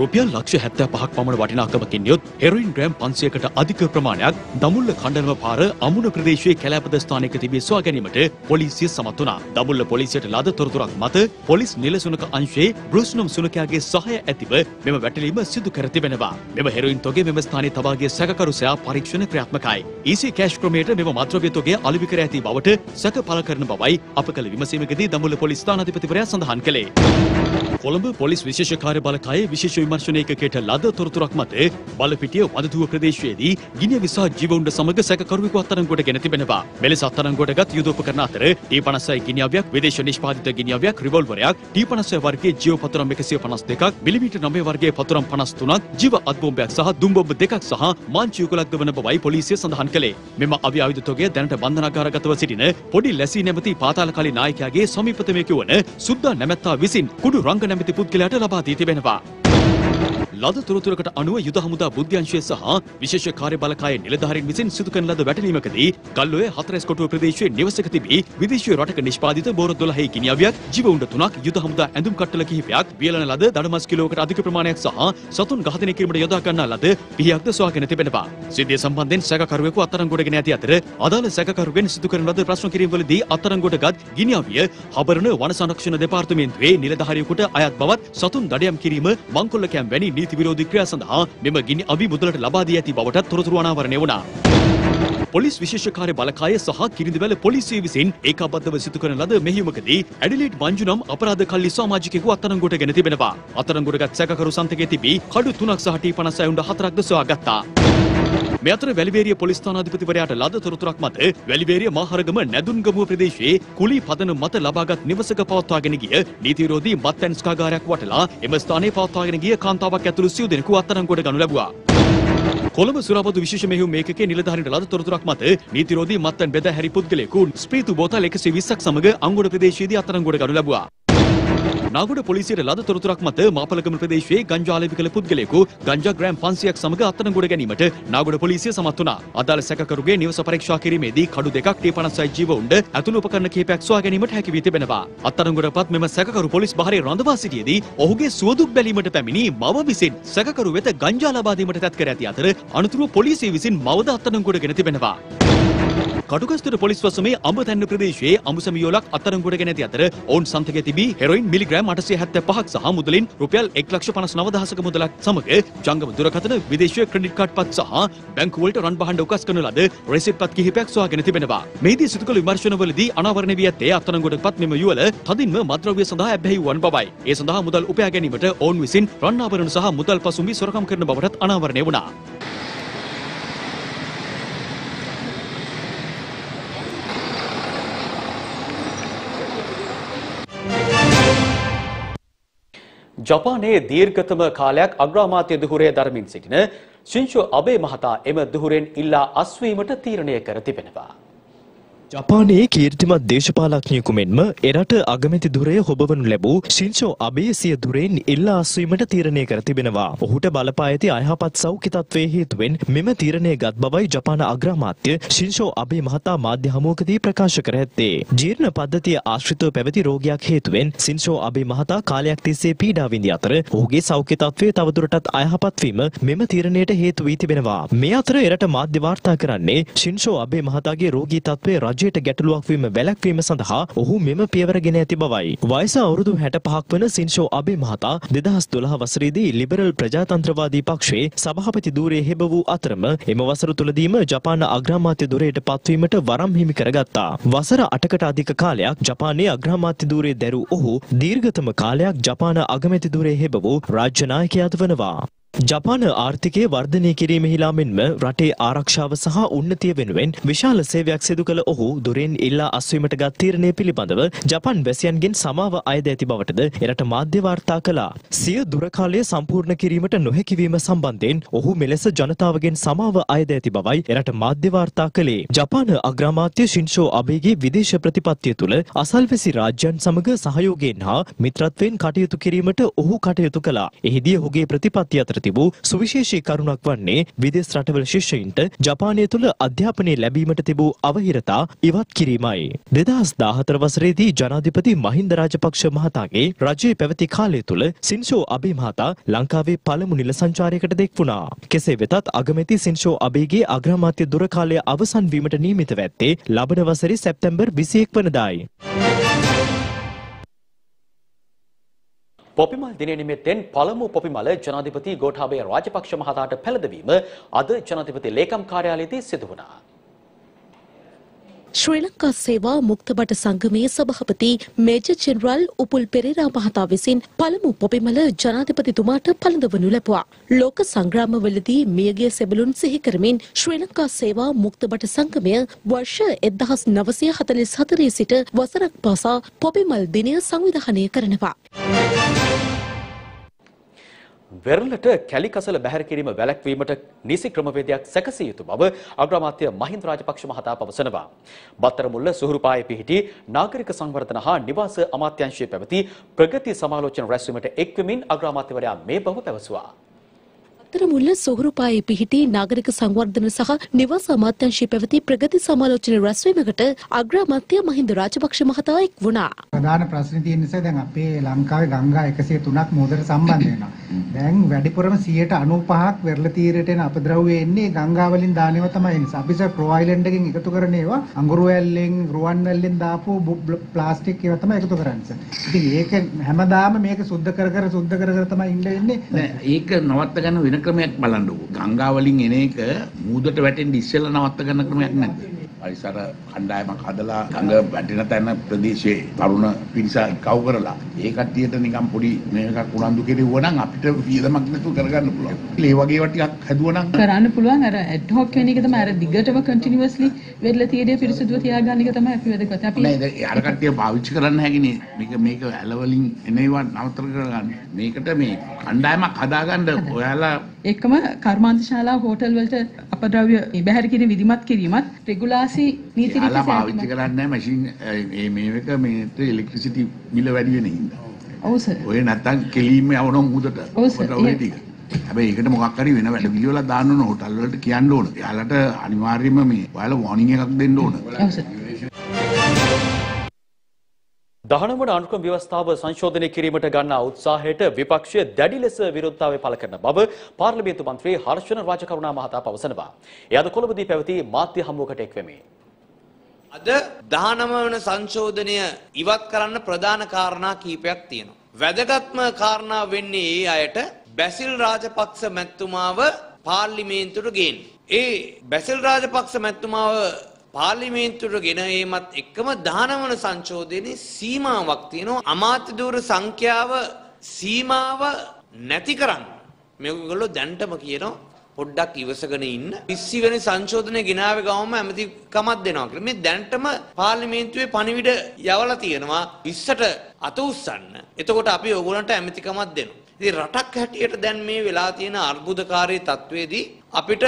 රුපියල් ලක්ෂ 75ක් පමණ වටිනාකමකින් යුත් හෙරොයින් ග්‍රෑම් 500කට අධික ප්‍රමාණයක් දඹුල්ල කණ්ඩනම පාර අමුණ ප්‍රදේශයේ කැලෑපද ස්ථානයක තිබී සොයා ගැනීමට පොලිසිය සමත් වුණා. දඹුල්ල පොලිසියට ලද තොරතුරක් මත පොලිස් නිලසුනක අංශයේ බෲස් නම් සුනකයාගේ සහාය ඇතිව මෙම වැටලීම සිදු කර තිබෙනවා. මෙම හෙරොයින් තොගේ මෙම ස්ථානයේ තබාගේ සැකකරු සොයා පරීක්ෂණ ක්‍රියාත්මකයි. EC කැෂ් ක්‍රමයට මෙම මත්ද්‍රව්‍ය තොගේ අලෙවි කර ඇති බවට සැක පළ කරන බවයි අප කළ විමසීමකදී දඹුල්ල පොලිස් ස්ථානාධිපතිවරයා සඳහන් කළේ. කොළඹ පොලිස් විශේෂ කාර්යාලයේ විශේෂ විමර්ශනයකකට ලද තොරතුරක් මත බලපිටිය වදදුව ප්‍රදේශයේදී ගිනි අවිස් සහ ජීවඋණ්ඩ සමග සැකකරුවෙකු අත්අඩංගුවට ගෙන තිබෙනවා. මෙලෙස අත්අඩංගුවටගත් යුදෝපකරණ අතර T56 ගිනි අවියක්, විදේශ නිෂ්පාදිත ගිනි අවියක්, රිවොල්වරයක්, T52 වර්ගයේ ජීව පතුරම් 152ක්, මිලිමීටර් 9 වර්ගයේ පතුරම් 53ක්, ජීව අත්බෝම්බයක් සහ දුම් බෝම්බ දෙකක් සහ මාංචියුකලක් ගෙවන බවයි පොලිසිය සඳහන් කළේ. මෙම අවි ආයුධ තොගය දැනට බන්ධනාගාරගතව සිටින පොඩි ලැසි නැමැති පාතාලකාලී නායකයාගේ සමීපතමයෙකු වන සුද්දා නැමැත්තා විසින් කුඩු රංග නැමැති පුද්ගලයාට ලබා දී තිබෙනවා. ලද තොරතුරකට අනුව යුද හමුදා බුද්ධ්‍යංශය සහ විශේෂ කාර්යබලකායේ නිලධාරීන් විසින් සිදු කරන ලද වැටලීමකදී ගල්ඔය 40 කොටුව ප්‍රදේශයේ නිවසක තිබී විදේශීය රටක නිෂ්පාදිත බෝර 12 ගිනි අවියක්, ජීව උණ්ඩ 3ක්, යුද හමුදා ඇඳුම් කට්ටල කිහිපයක්, වියලන ලද දඩමස් කිලෝකට අධික ප්‍රමාණයක් සහ සතුන් ඝාතනය කිරීමට යොදා ගන්නා ලද පිහියක්ද සොයාගෙන තිබෙනවා. සිද්ධිය සම්බන්ධයෙන් සැකකරුවෙකු අත්අඩංගුවට ගෙන ඇති අතර අදාළ සැකකරුවෙන් සිදු කරන ලද ප්‍රශ්න කිරීම්වලදී අත්අඩංගුවටගත් ගිනි අවිය හබරන වන සංරක්ෂණ දෙපාර්තමේන්තුවේ නිලධාරියෙකුට අයත් බවත් සතුන් දඩයම් කිරීම, මංකොල්ල කැම් වැනි නීති විරෝධී ක්‍රියා සඳහා මෙම ගිනි අවි මුදලට ලබා දී ඇති බවට තොරතුරු අනාවරණය වුණා. පොලිස් විශේෂ කාර්යාලය සහ කිරිඳිවැල පොලිසිය විසින් ඒකාබද්ධව සිදු කරන ලද මෙහෙයුමකදී ඇඩිලීඩ් මංජු නම් අපරාධකල්ලි සමාජිකයෙකු අත්අඩංගුවට ගෙන තිබෙනවා. අත්අඩංගුවටගත් සැකකරු සන්තකයේ තිබී කඩු 3ක් සහ T56 උණ්ඩ 4ක්ද සොයාගත්තා. මේ අතර වැලිවේරිය පොලිස් ස්ථානාධිපතිවරයාට ලද තොරතුරක් මත වැලිවේරිය මහරගම නැදුන්ගමුව ප්‍රදේශයේ කුලී පදනම මත ලබාගත් නිවසක පවත්වාගෙන ගිය නීති විරෝධී මත් පැන්ස්කාගාරයක් වටලා එම ස්ථානයේ පවත්වාගෙන ගිය කාන්තාවක් ඇතුළු සිව් දෙනෙකු අත්අඩංගුවට ගනු ලැබුවා. කොළඹ සුරාබදු විශේෂ මෙහෙයුම් මේකකේ නිලධාරීන්ට ලද තොරතුරක් මත නීති විරෝධී මත් පැන් බෙදා හැරි පුද්ගලයෙකු ස්පීතු බෝතල් 120ක් සමග අංගොඩ ප්‍රදේශයේදී අත්අඩංගුවට ගනු ලැබුවා. නාගොඩ පොලිසියට ලද තොරතුරක් මත මාපලගම ප්‍රදේශයේ ගංජා ආලේප කළ පුද්ගලයෙකු ගංජා ග්‍රෑම් 500ක් සමග අත්අඩංගුවට ගැනීමට නාගොඩ පොලිසිය සමත් වුණා. අදාළ සැකකරුගේ නිවස පරීක්ෂා කිරීමේදී කඩු 2ක් T56 ජීව උණ්ඩ ඇතුළු උපකරණ කිහිපයක් සොයා ගැනීමට හැකි වී තිබෙනවා. අත්අඩංගුවටපත් මෙම සැකකරු පොලිස් බහරේ රඳවා සිටියේදී ඔහුගේ සුවදුක් බැලීමට පැමිණි මව විසින් සැකකරු වෙත ගංජා ලබා දීමට තැත් කර ඇති අතර අනුතුරුව පොලිසිය විසින් මවද අත්අඩංගුවට ගෙන තිබෙනවා. කටුගස්තර පොලිස් වසමේ අඹතැන්න ප්‍රදේශයේ අමුසැමි යෝලක් අත්අඩංගුවට ගෙන ඇති අතර ඔවුන් සන්තකයේ තිබී හෙරොයින් මිලිග්‍රෑම් 875ක් සහ මුදලින් රුපියල් 1,59,000ක මුදලක් සමග ජංගම දුරකථන, විදේශීය ක්‍රෙඩිට් කාඩ් පත් සහ බැංකු වලට රන් බහඬ උකස් කරන ලද රෙසිප්ට් පත් කිහිපයක් සොයාගෙන තිබෙනවා. මේදී සිදු කළ විමර්ශනවලදී අනාවරණය වී ඇත්තේ අත්අඩංගුවටපත් මෙම යුවළ තදින්ම මත්ද්‍රව්‍ය සඳහා ඇබ්බැහි වූවන් බවයි. ඒ සඳහා මුදල් උපයා ගැනීමට ඔවුන් විසින් රන් ආභරණ සහ මුදල් පසුම්බි සොරකම් කරන බවටත් අනාවරණය වුණා. ජපානයේ දීර්ඝතම කාලයක් අග්‍රාමාත්‍ය දුහුරේ දරමින් සිටින ෂින්සෝ අබේ මහතා එම දුහුරෙන් ඉල්ලා අස්වීමට තීරණය කර තිබෙනවා. ජපානයේ කීර්තිමත් දේශපාලඥයෙකු මෙන්ම එරට අගමැති ධුරය හොබවනු ලැබූ ෂින්සෝ අබේ සිය ධුරයෙන් ඉල්ලා අස්වීමට තීරණය කර තිබෙනවා. ඔහුට බලපා ඇති අයහපත් සෞඛ්‍යතත්වයේ හේතුවෙන් මෙම තීරණයගත් බවයි ජපාන අග්‍රාමාත්‍ය ෂින්සෝ අබේ මහතා මාධ්‍ය හමුවකදී ප්‍රකාශ කර ඇත්තේ. ජීර්ණ පද්ධතිය ආශ්‍රිතව පැවති රෝගයක් හේතුවෙන් ෂින්සෝ අබේ මහතා කාලයක් තිස්සේ පීඩා විඳි අතර ඔහුගේ සෞඛ්‍යතත්වය තවදුරටත් අයහපත් වීම මෙම තීරණයට හේතු වී තිබෙනවා. මේ අතර එරට මාධ්‍ය වාර්තා කරන්නේ ෂින්සෝ අබේ මහතාගේ රෝගී තත්වය රජයට ගැටලුවක් වීම වැළැක්වීම සඳහා ඔහු මෙම පියවර ගෙන ඇති බවයි. වයස අවුරුදු 65ක් වන ෂින්සෝ අබේ මහතා 2012 වසරේදී ලිබරල් ප්‍රජාතන්ත්‍රවාදී පක්ෂයේ සභාපති ධූරයේ හෙබ වූ අතරම එම වසර තුලදීම ජපාන අග්‍රාමාත්‍ය ධූරයට පත්වීමට වරම් හිමි කරගත්තා. වසර 8කට අධික කාලයක් ජපානයේ අග්‍රාමාත්‍ය ධූරයේ දැරූ ඔහු දීර්ඝතම කාලයක් ජපාන අගමැති ධූරයේ හෙබ වූ රාජ්‍ය නායකයාද වනවා. ජපාන ආර්ථිකයේ වර්ධනය කිරීමෙහිලා මෙන්ම රටේ ආරක්ෂාව සහ උන්නතිය වෙනුවෙන් විශාල සේවයක් සිදු කළ ඔහු දුරෙන් ඉල්ලා අස්වීමට ගත් තීරණය පිළිබඳව ජපාන් වැසියන්ගෙන් සමාව අයද ඇති බවටද එරට මාධ්‍ය වාර්තා කළා. සිය දුරකාලය සම්පූර්ණ කිරීමට නොහැකි වීම සම්බන්ධයෙන් ඔහු මෙලෙස ජනතාවගෙන් සමාව අයද ඇති බවයි එරට මාධ්‍ය වාර්තා කළේ. ජපාන අග්‍රාමාත්‍ය ෂින්සෝ අබේගේ විදේශ ප්‍රතිපත්තිය තුළ අසල්වැසි රාජ්‍යයන් සමග සහයෝගයෙන් හා මිත්‍රත්වයෙන් කටයුතු කිරීමට ඔහු කටයුතු කළා. එහිදී ඔහුගේ ප්‍රතිපත්තිය අතර තිබූ සුවිශේෂී කරුණක් වන්නේ විදේශ රටවල ශිෂ්‍යයින්ට ජපානය තුළ අධ්‍යාපනය ලැබීමට තිබූ අවහිරතා ඉවත් කිරීමයි. 2014 වසරේදී ජනාධිපති මහින්ද රාජපක්ෂ මහතාගේ රජයේ පැවති කාලය තුළ ෂින්සෝ අබේ මහතා ලංකාවේ පළමු නිල සංචාරයකට දෙක් වුණා. කෙසේ වෙතත් අගමැති ෂින්සෝ අබේගේ අග්‍රාමාත්‍ය දුර කාලය අවසන් වීමට නියමිත වෙත්තේ ලබන වසරේ සැප්තැම්බර් 21 වනදායි. පොපිමල් දිනය නිමිත්තෙන් පළමු පොපිමල ජනාධිපති ගෝඨාභය රාජපක්ෂ මහතාට පැළඳවීම අද ජනාධිපති ලේකම් කාර්යාලයේදී සිදු වුණා. ශ්‍රී ලංකා සේවා මුක්ත බට සංගමයේ සභාපති මේජර් ජෙනරල් උපුල් පෙරේරා මහතා විසින් පළමු පොපිමල ජනාධිපතිතුමාට පැළඳවනු ලැබුවා. ලෝක සංග්‍රාමවලදී මියගිය සෙබළුන් සිහි කරමින් ශ්‍රී ලංකා සේවා මුක්ත බට සංගමය වර්ෂ 1944 සිට වසරක් පාසා පොපිමල් දිනය සංවිධානය කරනවා. වෙරළට කැලිකසල බැහැර කිරීම වැළැක්වීමට නිසි ක්‍රමවේදයක් සැකසිය යුතු බව අග්‍රාමාත්‍ය මහින්ද රාජපක්ෂ මහතා පවසනවා. බත්තරමුල්ල සුහුරුපායේ පිහිටි නාගරික සංවර්ධන හා නිවාස අමාත්‍යාංශයේ පැවති ප්‍රගති සමාලෝචන රැස්වීමට එක්වමින් අග්‍රාමාත්‍යවරයා මේ බව පැවසුවා. බත්තරමුල්ල සුහුරුපායේ පිහිටි නාගරික සංවර්ධන සහ නිවාස අමාත්‍යාංශයේ පැවති ප්‍රගති සමාලෝචන රැස්වීමකට අග්‍රාමාත්‍ය මහින්ද රාජපක්ෂ මහතා එක් වුණා. ප්‍රධාන ප්‍රශ්නේ තියෙන නිසා දැන් අපේ ලංකාවේ ගංගා 103ක් මොහොතට සම්බන්ධ වෙනවා. දැන් වැඩිපුරම 95%ක් වෙරළ තීරයට එන අපද්‍රව්‍ය එන්නේ ගංගා වලින් දානවා තමයි. නිසා අපි සර් ප්‍රෝ අයිලන්ඩ් එකෙන් එකතු කරන ඒවා අඟුරු වැල්ලෙන් රුවන් වැල්ලෙන් දාපු ප්ලාස්ටික් ඒවා තමයි එකතු කරන්නේ. ඉතින් ඒක හැමදාම මේක සුද්ධ කර තමයි ඉන්නේ. නෑ ඒක නවත්ත ගන්න වෙන ක්‍රමයක් බලන්නකෝ. ගංගා වලින් එන එක මූදට වැටෙන්න ඉස්සෙල්ලා නවත්ත ගන්න ක්‍රමයක් නැද්ද? පරිසර කණ්ඩායමක් හදලා ගඟ වැටෙන තැන ප්‍රදේශයේ තරුණ පිරිසක් කවු කරලා ඒ කට්ටියට නිකම් පොඩි මේකක් උනන්දු කෙරෙව්වා නම් අපිට වියදමක් නැතුව කරගන්න පුළුවන්. ඒ වගේ ඒවා ටිකක් හැදුවා නම් කරන්න පුළුවන්. අර ඇඩ් හොක් වෙන එක තමයි අර දිගටම කන්ටිනියුස්ලි වෙරළ තීරය පිරිසිදුව තියාගන්න එක තමයි අපි වැදගත්. අපි නෑ අර කට්ටිය පාවිච්චි කරන්න හැකිනේ. මේක ඇලවලින් එන ඒවා නවතර කරගන්න. මේකට මේ කණ්ඩායමක් හදාගන්න ඔයාලා එකම කර්මාන්තශාලා හෝටල් වලට අපද්‍රව්‍ය බැහැර කිරීම විධිමත් කිරීමත් රෙගුලාසි නීති රීති පාවිච්චි කරන්නේ මැෂින් මේක මේට ඉලෙක්ට්‍රිසිටි බිල වැඩි වෙන හින්දා. ඔව් සර්. ඔය නැත්තම් කෙලින්ම යවනවා මුදට. ඔය ටික. හැබැයි ඒකට මොකක් හරි වෙන වැඩ පිළිවෙලක් දාන්න ඕන හෝටල් වලට කියන්න ඕන. එයාලට අනිවාර්යයෙන්ම මේ ඔයාලා වෝනින් එකක් දෙන්න ඕන. ඔව් සර්. 19 වන අනුක්‍රම ව්‍යවස්ථාව සංශෝධනය කිරීමට ගන්නා උත්සාහයට විපක්ෂය දැඩි ලෙස විරෝධතාවය පළ කරන බව පාර්ලිමේන්තු මන්ත්‍රී හර්ෂණ රාජකරුණා මහතා පවසනවා. එය අද කොළඹදී පැවති මාධ්‍ය හමුවකට එක් වෙමින් අද 19 වන සංශෝධනය ඉවත් කරන්න ප්‍රධාන කාරණා කීපයක් තියෙනවා. වැදගත්ම කාරණා වෙන්නේ ඒ අයට බැසිල් රාජපක්ෂ මැතිතුමාව පාර්ලිමේන්තුවට ගේන්න. ඒ බැසිල් රාජපක්ෂ මැතිතුමාව පාර්ලිමේන්තුවට ගෙන ඒමත් එක්කම 19 වන සංශෝධනයේ සීමාවක් තියෙනවා. අමාත්‍ය ධූර සංඛ්‍යාව සීමාව නැති කරන්න මේගොල්ලෝ දැන්ටම කියනවා පොඩ්ඩක් ඉවසගෙන ඉන්න. 20 වෙනි සංශෝධනය ගෙනාවේ ගාවම ඇමතිකමක් දෙනවා කියලා. මේ දැන්ටම පාර්ලිමේන්තුවේ පණිවිඩ යවලා තියෙනවා 20ට අත උස්සන්න. එතකොට අපි ඕගොල්ලන්ට ඇමතිකමක් දෙනවා. ඉතින් රටක් හැටියට දැන් මේ වෙලා තියෙන අර්බුදකාරී තත්වයේදී අපිට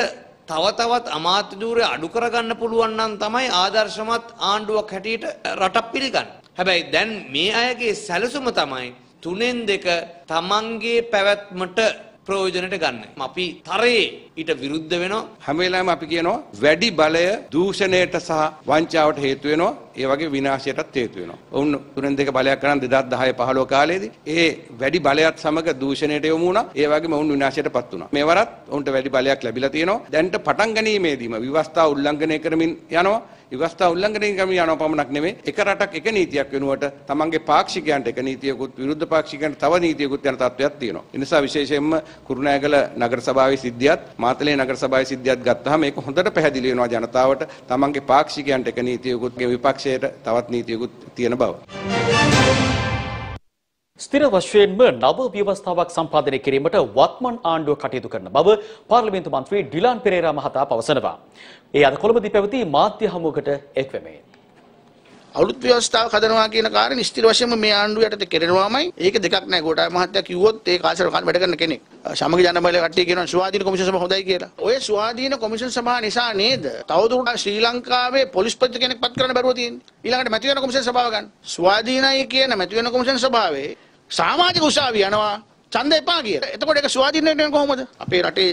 තවතවත් අමාත්‍යදූරය අඩු කරගන්න පුළුවන් නම් තමයි ආදර්ශමත් ආණ්ඩුවක් හැටියට රටක් පිළිගන්න. හැබැයි දැන් මේ අයගේ සැලසුම තමයි 3-2 තමන්ගේ පැවැත්මට ප්‍රයෝජනට ගන්න. අපි තරයේ ඊට විරුද්ධ වෙනවා. හැම වෙලාවෙම අපි කියනවා වැඩි බලය දූෂණයට සහ වංචාවට හේතු වෙනවා. ඒ වගේ විනාශයටත් හේතු වෙනවා. ඔවුන් 3-2 බලයක් කරන් 2010 15 කාලේදී ඒ වැඩි බලයත් සමග දූෂණයට යොමු වුණා. ඒ වගේම ඔවුන් විනාශයටපත් වුණා. මේවරත් ඔවුන්ට වැඩි බලයක් ලැබිලා තියෙනවා. දැන්ට පටන් ගැනීමේදීම විවස්ථා උල්ලංඝනය කරමින් යනවා. විවස්ථා උල්ලංඝනය කරමින් යනවා පමණක් නෙමෙයි. එක රටක් එක නීතියක් වෙනුවට තමන්ගේ පාක්ෂිකයන්ට එක නීතියකුත් විරුද්ධ පාක්ෂිකයන්ට තව නීතියකුත් යන තත්ත්වයක් තියෙනවා. ඒ නිසා විශේෂයෙන්ම කුරුණෑගල නගර සභාවේ සිද්ධියත් මාතලේ නගර සභාවේ සිද්ධියත් ගත්තාම මේක හොඳට පැහැදිලි වෙනවා ජනතාවට තමන්ගේ පාක්ෂිකයන්ට එක නීතියකුත් විපක්ෂයට තවත් නීතියකුත් තියෙන බව. ස්ථිර වශයෙන්ම නව ව්‍යවස්ථාවක් සම්පාදනය කිරීමට වත්මන් ආණ්ඩුව කටයුතු කරන බව පාර්ලිමේන්තු මන්ත්‍රී ඩිලාන් පෙරේරා මහතා පවසනවා. ඒ අද කොළඹදී පැවති මාධ්‍ය හමුවකට එක් වෙමින් අලුත් ව්‍යවස්ථාවක් හදනවා කියන කාරණේ ස්ථිර වශයෙන්ම මේ ආණ්ඩුව යටතේ කෙරෙනවාමයි. ඒක දෙකක් නැහැ. ගෝඨාභය මහත්තයා කිව්වොත් ඒක ආශ්‍රව කාර්ය වැඩ කරන කෙනෙක්. සමග ජනබලය කට්ටිය කියනවා ස්වාධීන කොමිෂන් සභාව හොඳයි කියලා. ඔය ස්වාධීන කොමිෂන් සභාව නිසා නේද තවදුරටත් ශ්‍රී ලංකාවේ පොලිස්පති කෙනෙක් පත් කරන්න බැරුව තියෙන්නේ. ඊළඟට මැති වෙන කොමිෂන් සභාව ගන්න. ස්වාධීනයි කියන මැති වෙන කොමිෂන් සභාවේ සමාජික උසාවිය යනවා ඡන්ද එපා කියලා. එතකොට ඒක ස්වාධීන වෙන්නේ කොහොමද? අපේ රටේ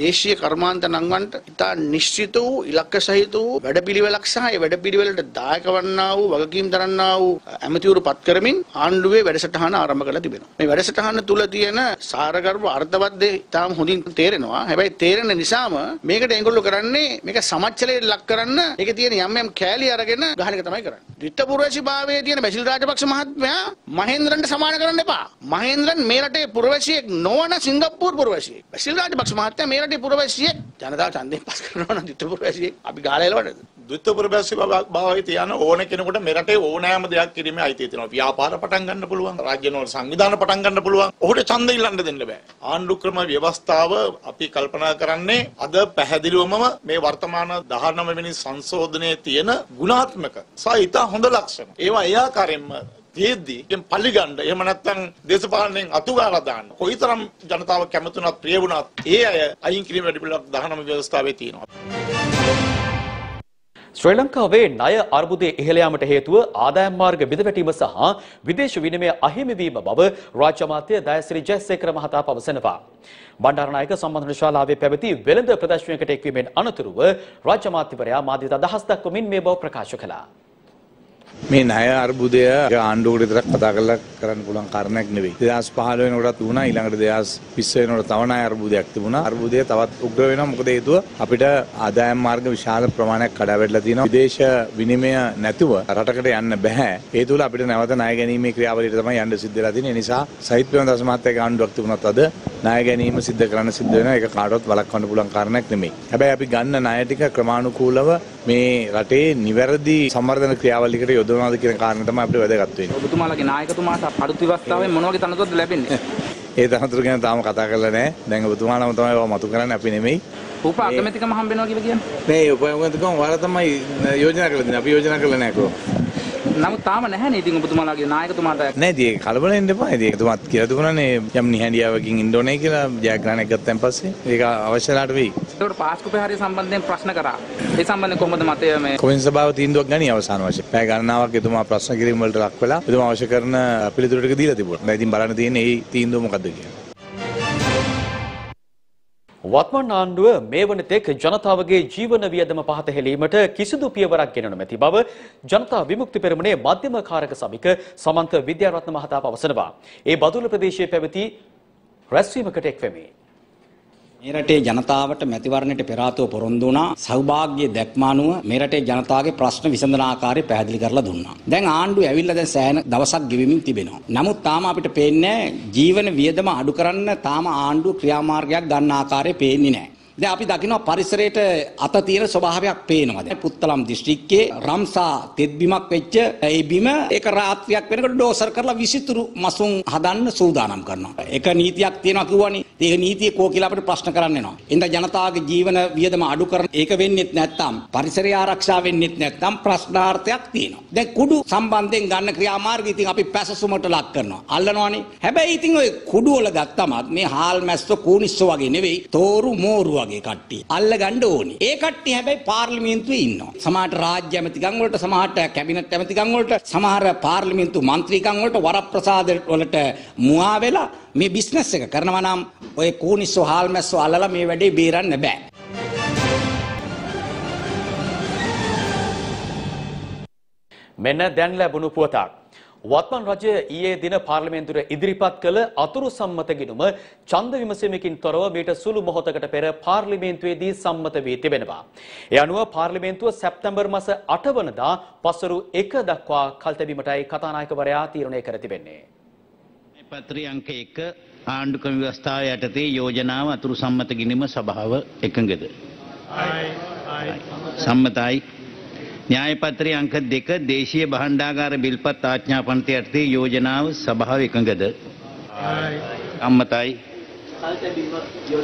දේශීය කර්මාන්ත නංවන්ට ඉතා නිශ්චිත වූ ඉලක්ක සහිත වූ වැඩපිළිවෙලක් සහ ඒ වැඩපිළිවෙලට දායක වන්නා වූ වගකීම් දරන්නා වූ ඇමතිවරු පත් කරමින් ආණ්ඩුවේ වැඩසටහන ආරම්භ කරලා තිබෙනවා. මේ වැඩසටහන තුල තියෙන සාරගර්භ අර්ථවත් දේ තාම හොඳින් තේරෙනවා. හැබැයි තේරෙන නිසාම මේකට ඒගොල්ලෝ කරන්නේ මේක සමච්චලයට ලක් කරන්න ඒකේ තියෙන යම් යම් කෑලි අරගෙන ගහන එක තමයි කරන්නේ. ත්‍රිපුරවැසිභාවයේ තියෙන බැසිල් රාජපක්ෂ මහත්මයා මහේන්ද්‍රන්ට සමාන කරන්න එපා. මහේන්ද්‍රන් මේ රටේ පුරවැසියෙක් නොවන සිංගප්පූරු පුරවැසියෙක්. බැසිල් රාජපක්ෂ මහත්මයා මේ රටේ පුරවැසියෙක් ජනතාව ඡන්දයෙන් පස් කරනවා නම් ද්විත්ව පුරවැසියෙක් අපි ගාලා එලවන්නද? ද්විත්ව පුරවැසිය භාවය තියන ඕන කෙනෙකුට මේ රටේ ඕනෑම දෙයක් කිරීමේ අයිතිය තියෙනවා. ව්‍යාපාර පටන් ගන්න පුළුවන්, රාජ්‍යනෝල් සංවිධාන පටන් ගන්න පුළුවන්. ඔහුට ඡන්ද ඉල්ලන්න දෙන්න බෑ. ආණ්ඩු ක්‍රම ව්‍යවස්ථාව අපි කල්පනා කරන්නේ අද පැහැදිලිවම මේ වර්තමාන 19 වෙනි සංශෝධනයේ තියෙන ගුණාත්මක සහ ඉතා හොඳ ලක්ෂණ. ඒවා ඒ ආකාරයෙන්ම ඒදී දැන් පලිගන්න එහෙම නැත්නම් දේශපාලනයෙන් අතුගාලා දාන්න කොයිතරම් ජනතාව කැමතුණත් ප්‍රිය වුණත් ඒ අය අයින් කිරීම වැඩිපුරක් 19 ව්‍යවස්ථාවේ තියෙනවා. ශ්‍රී ලංකාවේ ණය අර්බුදයේ ඉහළ යාමට හේතුව ආදායම් මාර්ග බිඳවැටීම සහ විදේශ විනිමය අහිමි වීම බව රාජ්‍ය අමාත්‍ය දයසිරි ජයසේකර මහතා පවසනවා. බණ්ඩාරනායක සම්මන්ත්‍රණ ශාලාවේ පැවති වෙළඳ ප්‍රදර්ශනයකට එක්වීමෙන් අනතුරුව රාජ්‍ය අමාත්‍යවරයා මාධ්‍යට අදහස් දක්වමින් මේ බව ප්‍රකාශ කළා. මේ ණය අර්බුදය ආණ්ඩුවට විතරක් කතා කරලා කරන්න පුළුවන් කාරණයක් නෙවෙයි. 2015 වෙනකොටත් වුණා, ඊළඟට 2020 වෙනකොට තව ණය අර්බුදයක් තිබුණා. අර්බුදය තවත් උග්‍ර වෙනවා. මොකද හේතුව අපිට ආදායම් මාර්ග විශාල ප්‍රමාණයක් කඩාවැටලා තියෙනවා. විදේශ විනිමය නැතුව රටකට යන්න බෑ. ඒ තුල අපිට නැවත ණය ගැනීමේ ක්‍රියාවලියට තමයි යන්න සිද්ධ වෙලා තියෙන්නේ. ඒ නිසා සයිත් ප්‍රේමදාස මහත්තයාගේ ආණ්ඩුවක් තිබුණත් අද ණය ගැනීම සිද්ධ කරන්න සිද්ධ වෙනවා. ඒක කාටවත් වළක්වන්න පුළුවන් කාරණයක් නෙමෙයි. හැබැයි අපි ගන්න ණය ටික ක්‍රමානුකූලව මේ රටේ නිවැරදි සම්වර්ධන ක්‍රියාවලියකට යොදවනවාද කියන කාරණේ තමයි අපිට වැදගත් වෙන්නේ. ඔබතුමාලගේ නායකතුමාට අලුත් විවස්ථාවෙන් මොන වගේ තනතුරුද ලැබෙන්නේ? ඒ තනතුරු ගැන තාම කතා කරලා නැහැ. දැන් ඔබතුමාලම තමයි ඒවා මතු කරන්නේ, අපි නෙමෙයි. උප අගමැතිකම හම්බ වෙනවා කියලා කියන්නේ? මේ උප අගමැතිකම වල තමයි යෝජනා කරලා දෙන්නේ. අපි යෝජනා කරලා නැහැ කොහොම. නමුත් තාම නැහැනේ. ඉතින් ඔබතුමාලගේ නායකතුමාට නැහැ. ඉතින් ඒක කලබල වෙන්න එපා. ඉතින් ඔබතුමාත් කියලා දුණානේ යම් නිහඬියාවකින් ඉන්න ඕනේ කියලා ජයග්‍රහණයක් ගත්තන් පස්සේ ඒක අවශ්‍යලාට වෙයි. ඒකට පාස්කුපේ හරිය සම්බන්ධයෙන් ප්‍රශ්න කරා. ඒ සම්බන්ධයෙන් කොහොමද මතය මේ කොමින් සභාව තීන්දුවක් ගනි අවසාන වශයෙන්. පැය ගණනාවක් එතුමා ප්‍රශ්න කිරීම වලට ලක් වෙලා එතුමා අවශ්‍ය කරන පිළිතුරු ටික දීලා තිබුණා. දැන් ඉතින් බලන්න තියෙන්නේ මේ තීන්දුව මොකද්ද කියලා. වත්මන් ආණ්ඩුව මේ වනතෙක් ජනතාවගේ ජීවන වියදම පහත හෙලීමට කිසිදු පියවරක් ගෙන නොමැති බව ජනතා විමුක්ති පෙරමුණේ මධ්‍යම කාරක සමික සමන්ත විද්‍යාරත්න මහතා පවසනවා. ඒ බදුල්ල ප්‍රදේශයේ පැවති රැස්වීමකට එක් වෙමි. මේ රටේ ජනතාවට මැතිවරණයට පෙර ආතෝ පොරොන්දු වුණා. සෞභාග්‍ය දැක්ම අනුව මේ රටේ ජනතාවගේ ප්‍රශ්න විසඳන ආකාරය පැහැදිලි කරලා දුන්නා. දැන් ආණ්ඩුව ඇවිල්ලා දැන් සෑහෙන දවසක් ගෙවිමින් තිබෙනවා. නමුත් තාම අපිට පේන්නේ ජීවන වියදම අඩු කරන්න තාම ආණ්ඩුව ක්‍රියාමාර්ගයක් ගන්න ආකාරය පේන්නේ නැහැ. දැන් අපි දකිනවා පරිසරයට අත තියෙන ස්වභාවයක් පේනවා. දැන් පුත්තලම් දිස්ත්‍රික්කයේ රම්සා තෙත් බිමක් වෙච්ච ඒ බිම ඒක රාත්‍රියක් වෙනකොට ඩෝසර් කරලා විසිතුරු මසුන් හදන්න සූදානම් කරනවා. ඒක නීතියක් තියෙනවා කිව්වනේ. ඒක නීතිය කෝ කියලා අපිට ප්‍රශ්න කරන්න වෙනවා. එහෙනම් ජනතාවගේ ජීවන වියදම අඩු කරන ඒක වෙන්නේ නැත්නම් පරිසරය ආරක්ෂා වෙන්නේ නැත්නම් ප්‍රශ්නාර්ථයක් තියෙනවා. දැන් කුඩු සම්බන්ධයෙන් ගන්න ක්‍රියාමාර්ගය ඉතින් අපි පැසසුමට ලක් කරනවා. අල්ලනවානේ. හැබැයි ඉතින් ওই කුඩු වල ගත්තමත් මේ හාල් මැස්සෝ කූනිස්සෝ වගේ නෙවෙයි, තෝරු මෝරුවා වගේ කට්ටිය අල්ල ගන්න ඕනේ. ඒ කට්ටිය හැබැයි පාර්ලිමේන්තුවේ ඉන්නවා. සමහරට රාජ්‍ය ඇමතිකම් වලට, සමහරට කැබිනට් ඇමතිකම් වලට, සමහර පාර්ලිමේන්තු මන්ත්‍රීකම් වලට වරප්‍රසාද වලට මුවා වෙලා මේ බිස්නස් එක කරනවා නම් ඔය කෝනිස්සෝ හාල්මැස්සෝ අල්ලලා මේ වැඩේ බේරන්න බෑ. මෙන්න දැන් ලැබුණු පුවතක්. වත්මන් රජය ඊයේ දින පාර්ලිමේන්තුවට ඉදිරිපත් කළ අතුරු සම්මත ගිණුම ඡන්ද විමසීමකින් තොරව මීට සුළු මොහොතකට පෙර පාර්ලිමේන්තුවේදී සම්මත වී තිබෙනවා. ඒ අනුව පාර්ලිමේන්තුව සැප්තැම්බර් මාස 8 වනදා පසරු 1 දක්වා කල්තැබීමටයි කතානායකවරයා තීරණය කර තිබෙන්නේ. පත්‍රය අංක 1 ආණ්ඩුක්‍රම ව්‍යවස්ථාව යටතේ යෝජනාව අතුරු සම්මත ගිණුම සභාව එකඟද? සම්මතයි. न्यायपत्री अंक 2 देशीय भांडागार बिलपत आज्ञा पंक्ति अर्थी योजनाव सभा एकंगद अम्मताई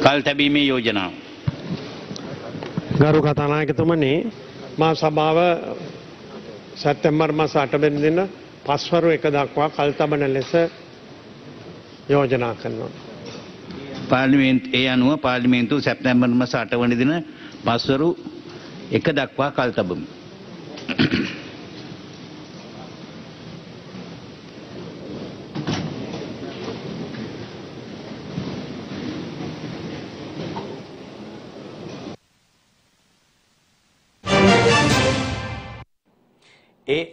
कालतबीमे योजना गारु कथानायकතුමනි මා සභාව සැප්තැම්බර් මාස 8 වෙනි දින 5:01 දක්වා කල්තබන ලෙස යෝජනා කරනවා. පාර්ලිමේන්තුව ඒ අනුව පාර්ලිමේන්තුව සැප්තැම්බර් මාස 8 වෙනි දින 5:01 දක්වා කල්තබමු. ඒ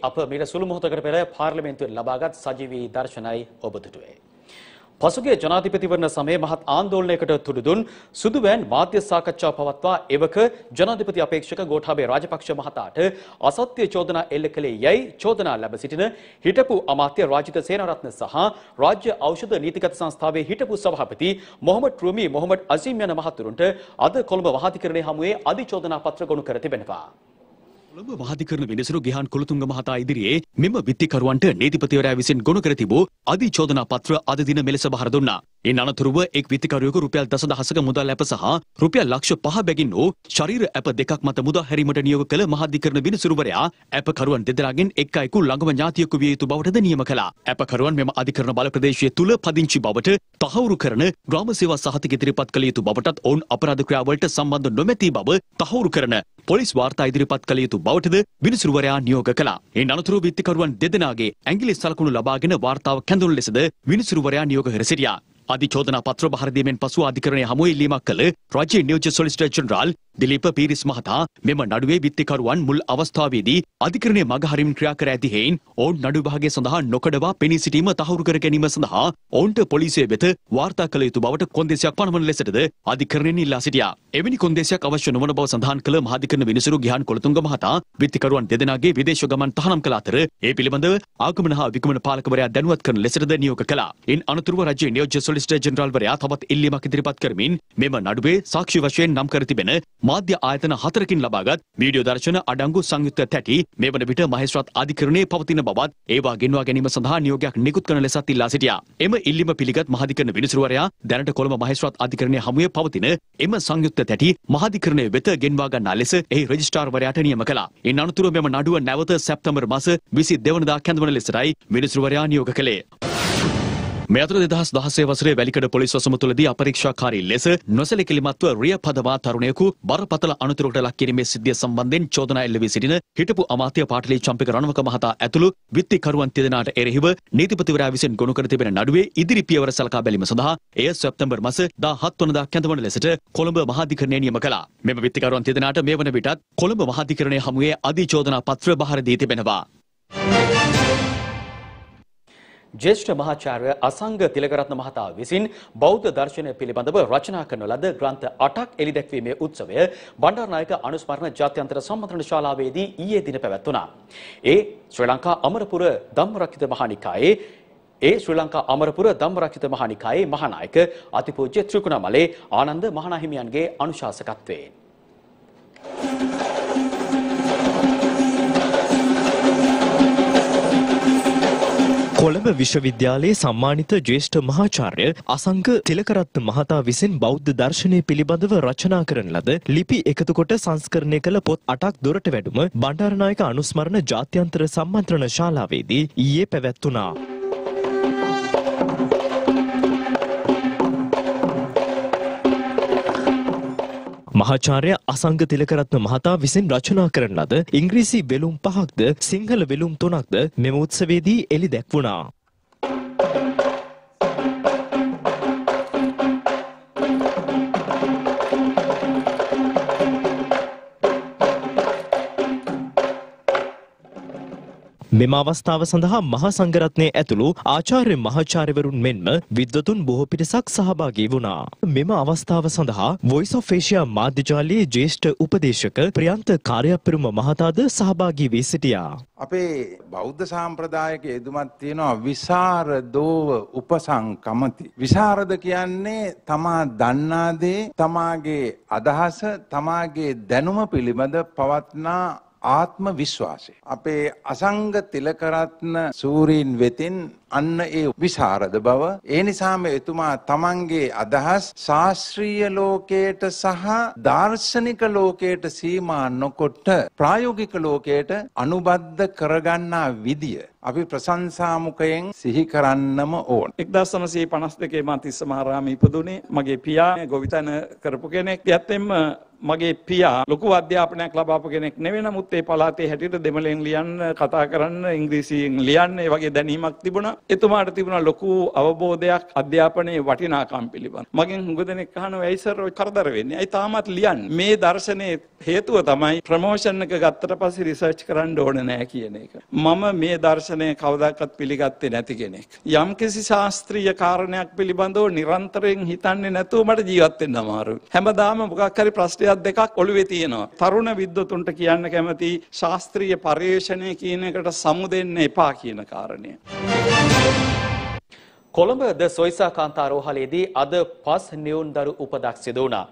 අප මීට සුළු මොහොතකට පෙර පාර්ලිමේන්තුවෙන් ලබාගත් සජීවී දර්ශනයි ඔබ දුටුවේ. පසුගිය ජනාධිපතිවරණ සමයේ මහත් ආන්දෝලනයකට තුඩුදුන් සුදුවැන් මාධ්‍ය සාකච්ඡා පවත්වා එවක ජනාධිපති අපේක්ෂක ගෝඨාභය රාජපක්ෂ මහතාට අසත්‍ය චෝදනා එල්ල කළේ යයි චෝදනා ලැබ සිටින හිටපු අමාත්‍ය රාජිත සේනාරත්න සහ රාජ්‍ය ඖෂධ නීතිගත සංස්ථාවේ හිටපු සභාපති මොහොමඩ් රුමි මොහොමඩ් අසීම් යන මහතුරුන්ට අද කොළඹ වහාතිකරණයේ හමුවේ අධි චෝදනා පත්‍ර ගොනු කර තිබෙනවා. කොළඹ වහාතිකරණ වෙනසුරු ගෙහාන් කුලතුංග මහතා ඉදිරියේ මෙම විත්තිකරුවන්ට නීතිපතිවරයා විසින් ගොනු කර තිබූ අධිචෝදනා පත්‍ර අද දින මෙලෙස බහර දුන්නා. ඉන් අනතුරුව එක් විත්තිකරුවෙකු රුපියල් 10,000ක මුදල් ඇප සහ රුපියල් ලක්ෂ 5 බැගින් වූ ශරීර ඇප දෙකක් මත මුදා හැරීමට නියෝග කළ මහාධිකරණ විනිසුරුවරයා ඇපකරුවන් දෙදෙනාගෙන් එක් අයෙකු ළඟම ඥාතියෙකු විය යුතු බවටද නියම කළා. ඇපකරුවන් මෙම අධිකරණ බල ප්‍රදේශය තුල පදිංචි බවට තහවුරු කරන ග්‍රාම සේවා සහතික ඉදිරිපත් කළ යුතු බවටත් ඔවුන් අපරාධ ක්‍රියාවලට සම්බන්ධ නොමැති බව තහවුරු කරන පොලිස් වාර්තා ඉදිරිපත් කළ යුතු බවටද විනිසුරුවරයා නියෝග කළා. ඉන් අනතුරුව විත්තිකරුවන් දෙදෙනාගේ ඇඟිලි සලකුණු ලබාගෙන වාර්තාව කැඳවුණු ලෙසද විනිසුරුවරයා නියෝග කර සිටියා. අධිචෝදනා පත්‍ර බහර දීමෙන් පසු අධිකරණයේ හමුවේ ඉල්ලීමක් කළ රාජ්‍ය නියෝජ්‍ය සොලිසිටර් ජෙනරාල් දිලීප පීරිස් මහතා මෙම නඩුවේ විත්තිකරුවන් මුල් අවස්ථාවේදී අධිකරණයේ මගහරිමින් ක්‍රියා කර ඇති හේයින් ඔවුන් නඩු විභාගය සඳහා නොකඩවා පෙනී සිටීම තහවුරු කර ගැනීම සඳහා ඔවුන්ට පොලිසිය වෙත වාර්තා කළ යුතු බවට කොන්දේසියක් පනවන ලෙසටද අධිකරණයෙන් ඉල්ලා සිටියා. එවැනි කොන්දේසියක් අවශ්‍ය නොවන බව සඳහන් කළ මහාධිකරණ විනිසුරු ගිහාන් කොළතුංග මහතා විත්තිකරුවන් දෙදෙනාගේ විදේශ ගමන් තහනම් කළ අතර ඒ පිළිබඳව ආගමන හා විගමන පාලකවරයා දැනුවත් කරන ලෙසටද නියෝග කළා. ඉන් අනතුරුව රාජ්‍ය නියෝජ්‍ය සොලිසිටර් ජෙනරාල්වරයා තවත් ඉල්ලීමක් ඉදිරිපත් කරමින් මෙම නඩුවේ සාක්ෂි වශයෙන් නම් කර තිබෙන මාධ්‍ය ආයතන 4කින් ලබාගත් වීඩියෝ දර්ශන අඩංගු සංයුක්ත තැටි මෙවන විට මහේස්ත්‍රාත් අධිකරණයේ පවතින බවත් ඒවා ගෙන්වා ගැනීම සඳහා නියෝගයක් නිකුත් කරන ලෙසත් ඉල්ලා සිටියා. එම ඉල්ලීම පිළිගත් මහාධිකරණ විනිසුරුවරයා දැනට කොළඹ මහේස්ත්‍රාත් අධිකරණයේ හමුවේ පවතින එම සංයුක්ත තැටි මහාධිකරණය වෙත ගෙන්වා ගන්නා ලෙස එහි රෙජිස්ට්‍රාර්වරයාට නියම කළා. ඉන් අනතුරුව මෙම නඩුව නැවත සැප්තැම්බර් මාස 22 වනදා කැඳවන ලෙසයි විනිසුරුවරයා නියෝග කළේ. මේ අතර 2016 වසරේ වැලිකඩ පොලිස් වසම තුලදී අපරීක්ෂාකාරී ලෙස නොසැලකිලිමත්ව රිය පදවා තරුණයෙකු බරපතල අනතුරකට ලක් කිරීමේ සිද්ධිය සම්බන්ධයෙන් චෝදනා එල්ල වී සිටින හිටපු අමාත්‍ය පාටලී චම්පික රණවක මහතා ඇතුළු විත්තිකරුවන් දෙදෙනාට එරෙහිව නීතිපතිවරයා විසින් ගොනු කර තිබෙන නඩුවේ ඉදිරි පියවර සලකා බැලීම සඳහා එය සැප්තැම්බර් මාස 17 වනදා කැඳවන ලෙසට කොළඹ මහාධිකරණය නියම කළා. මෙම විත්තිකරුවන් දෙදෙනාට මේ වන විටත් කොළඹ මහාධිකරණයේ හමුවේ අධිචෝදනා පත්‍ර බහර දී තිබෙනවා. ජේෂ්ඨ මහාචාර්ය අසංග තිලකරත්න මහතා විසින් බෞද්ධ දර්ශනය පිළිබඳව රචනා කරන ලද ග්‍රන්ථ 8ක් එළිදැක්වීමේ උත්සවය බණ්ඩාරනායක අනුස්මරණ ජාත්‍යන්තර සම්මන්ත්‍රණ ශාලාවේදී ඊයේ දින පැවැත්වුණා. ඒ ශ්‍රී ලංකා අමරපුර ධම්මරක්ෂිත මහානිකායේ මහානායක අතිපූජ්‍ය ත්‍රිකුණාමලේ ආනන්ද මහානාහිමියන්ගේ අනුශාසකත්වයෙන් කොළඹ විශ්වවිද්‍යාලයේ සම්මානිත ජ්‍යෙෂ්ඨ මහාචාර්ය අසංග තිලකරත්න මහතා විසින් බෞද්ධ දර්ශනය පිළිබඳව රචනා කරන ලද ලිපි එකතු කොට සංස්කරණය කළ පොත් 8ක් දොරට වැඩම බණ්ඩාරනායක අනුස්මරණ ජාත්‍යන්තර සම්මන්ත්‍රණ ශාලාවේදී ඊයේ පැවැත්වුණා. මහාචාර්ය අසංග තිලකරත්න මහතා විසින් රචනා කරන ලද ඉංග්‍රීසි වෙලුම් 5ක්ද සිංහල වෙලුම් 3ක්ද මෙම උත්සවයේදී එළි දැක්වුණා. මෙම අවස්ථාව සඳහා මහා සංඝරත්නයේ ඇතුළු ආචාර්ය මහාචාර්යවරුන් මෙන්ම විද්වතුන් බොහෝ පිරිසක් සහභාගී වුණා. මෙම අවස්ථාව සඳහා Voice of Asia මාධ්‍ය ජාලයේ ජ්‍යෙෂ්ඨ උපදේශක ප්‍රියන්ත කාර්යප්පෙරුම මහතාද සහභාගී වී සිටියා. අපේ බෞද්ධ සාම්ප්‍රදායකයේ එදුමක් තියෙනවා විසරදෝව උපසංකමති. විසරද කියන්නේ තමා දන්නා දේ, තමාගේ අදහස, තමාගේ දැනුම පිළිබඳ පවත්නා आत्म विश्वास अपे असंग तिलकरत्न सूरीन वेतिन अन्न ए विशारद बव ए निसामे तुमा तमंगे अदहस शास्त्रीय लोकेट सह दार्शनिक लोकेट सीमा नकोट प्रायोगिक लोकेट अनुबद्ध करगन्ना विधिय අපි ප්‍රශංසා මුකයෙන් සිහි කරන්නම ඕන. 1952 මා තිස්ස මහාරාමයේ ඉපදුනේ. මගේ පියා ගොවිතැන කරපු කෙනෙක්. ඇත්තෙන්ම මගේ පියා ලොකු අධ්‍යාපනයක් ලබාපු කෙනෙක් නෙවෙයි. නමුත් ඒ පළාතේ හැටියට දෙමළෙන් ලියන්න, කතා කරන්න, ඉංග්‍රීසියෙන් ලියන්න ඒ වගේ දැනීමක් තිබුණා. එතුමාට තිබුණා ලොකු අවබෝධයක් අධ්‍යාපනයේ වටිනාකම් පිළිබඳ. මගෙන් හුඟ දෙනෙක් අහනවා ඇයි සර් ඔය කරදර වෙන්නේ? ඇයි තාමත් ලියන්නේ? මේ දර්ශනයේ හේතුව තමයි ප්‍රොමෝෂන් එක ගත්තට පස්සේ රිසර්ච් කරන්න ඕනේ නැහැ කියන එක. මම මේ දර්ශන කවදාකත් පිළිගත්තේ නැති කෙනෙක්. යම්කිසි ශාස්ත්‍රීය කාරණයක් පිළිබඳව නිරන්තරයෙන් හිතන්නේ නැතුව මට ජීවත් වෙන්න අමාරුයි. හැමදාම මොකක් හරි ප්‍රශ්නයක් දෙකක් ඔළුවේ තියෙනවා. තරුණ විද්වතුන්ට කියන්න කැමති ශාස්ත්‍රීය පරිශ්‍රණය කියන එකට සමු දෙන්න එපා කියන කාරණය. කොළඹ ද සොයිසා කාන්තාරෝහලේදී අද 5 නියුන් දරු උපදක් සිදු වුණා.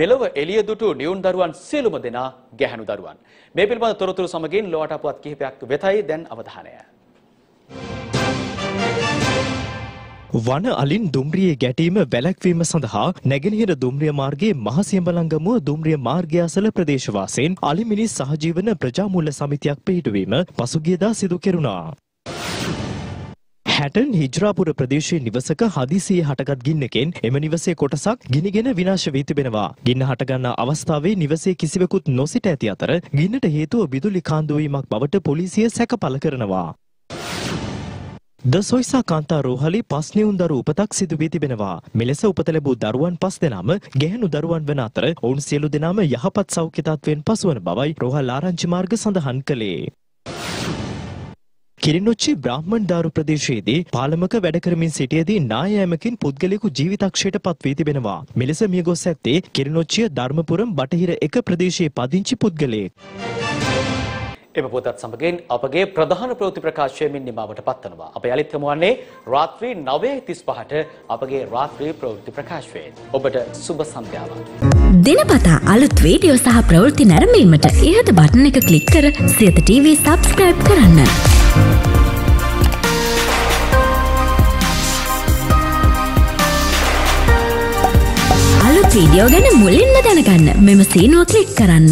මෙලොව එළිය දුටු නියුන් දරුවන් සියලුම දෙනා ගැහැණු දරුවන්. මේ පිළිබඳ තොරතුරු සමගින් ලොවට අපවත් කිහිපයක් වෙතයි දැන් අවධානය. වන අලින් දුම්රියේ ගැටීම වැළැක්වීම සඳහා නැගෙනහිර දුම්රිය මාර්ගයේ මහසිඹලංගමුව දුම්රිය මාර්ගය අසල ප්‍රදේශවාසීන් අලිමිනිස් සහජීවන ප්‍රජාමූල්‍ය සමිතියක් පිහිටුවීම පසුගියදා සිදු කෙරුණා. හැටන් හිජ්රාපුර ප්‍රදේශයේ නිවසක හදිසියේ හටගත් ගින්නකින් එම නිවසේ කොටසක් ගිනිගෙන විනාශ වී තිබෙනවා. ගින්න හටගන්නා අවස්ථාවේ නිවසේ කිසිවෙකුත් නොසිට ඇති අතර ගින්නට හේතුව විදුලි කාන්දු වීමක් බවට පොලිසිය සැක පළ කරනවා. ද සොයිසා කාන්තාරෝහලේ 5 නියුන් දරු උපතක් සිදු වී තිබෙනවා. මෙලෙස උපත ලැබූ දරුවන් 5 දෙනාම ගැහැණු දරුවන් වන අතර ඔවුන් සියලු දෙනාම යහපත් සෞඛ්‍ය තත්ත්වයෙන් පසුවන බවයි රෝහල් ආරංචි මාර්ග සඳහන් කළේ. කිරිනොච්චි බ්‍රාහ්මණ්ඩාරු ප්‍රදේශයේදී පාලමක වැඩ කරමින් සිටියේදී නායෑමකින් පුද්ගලයෙකු ජීවිතක්ෂයට පත් වී තිබෙනවා. මෙලෙස මියගොස් ඇත්තේ කිරිනොච්චිය ධර්මපුරම් බටහිර 1 ප්‍රදේශයේ පදිංචි පුද්ගලයෙක්. එම පොතත් සමගින් අපගේ ප්‍රධාන ප්‍රවෘත්ති ප්‍රකාශයමින් නිමාවට පත්වනවා. අප යලිත් හමු වන්නේ රාත්‍රී 9:35ට අපගේ රාත්‍රී ප්‍රවෘත්ති ප්‍රකාශයෙන්. ඔබට සුබ සන්ධ්‍යාවක්. දිනපතා අලුත් වීඩියෝ සහ ප්‍රවෘත්ති නැරඹීමට ඉහත බටන් එක ක්ලික් කර සියත TV subscribe කරන්න. අලුත් වීඩියෝ ගැන මුලින්ම දැනගන්න මෙම සීනුව ක්ලික් කරන්න.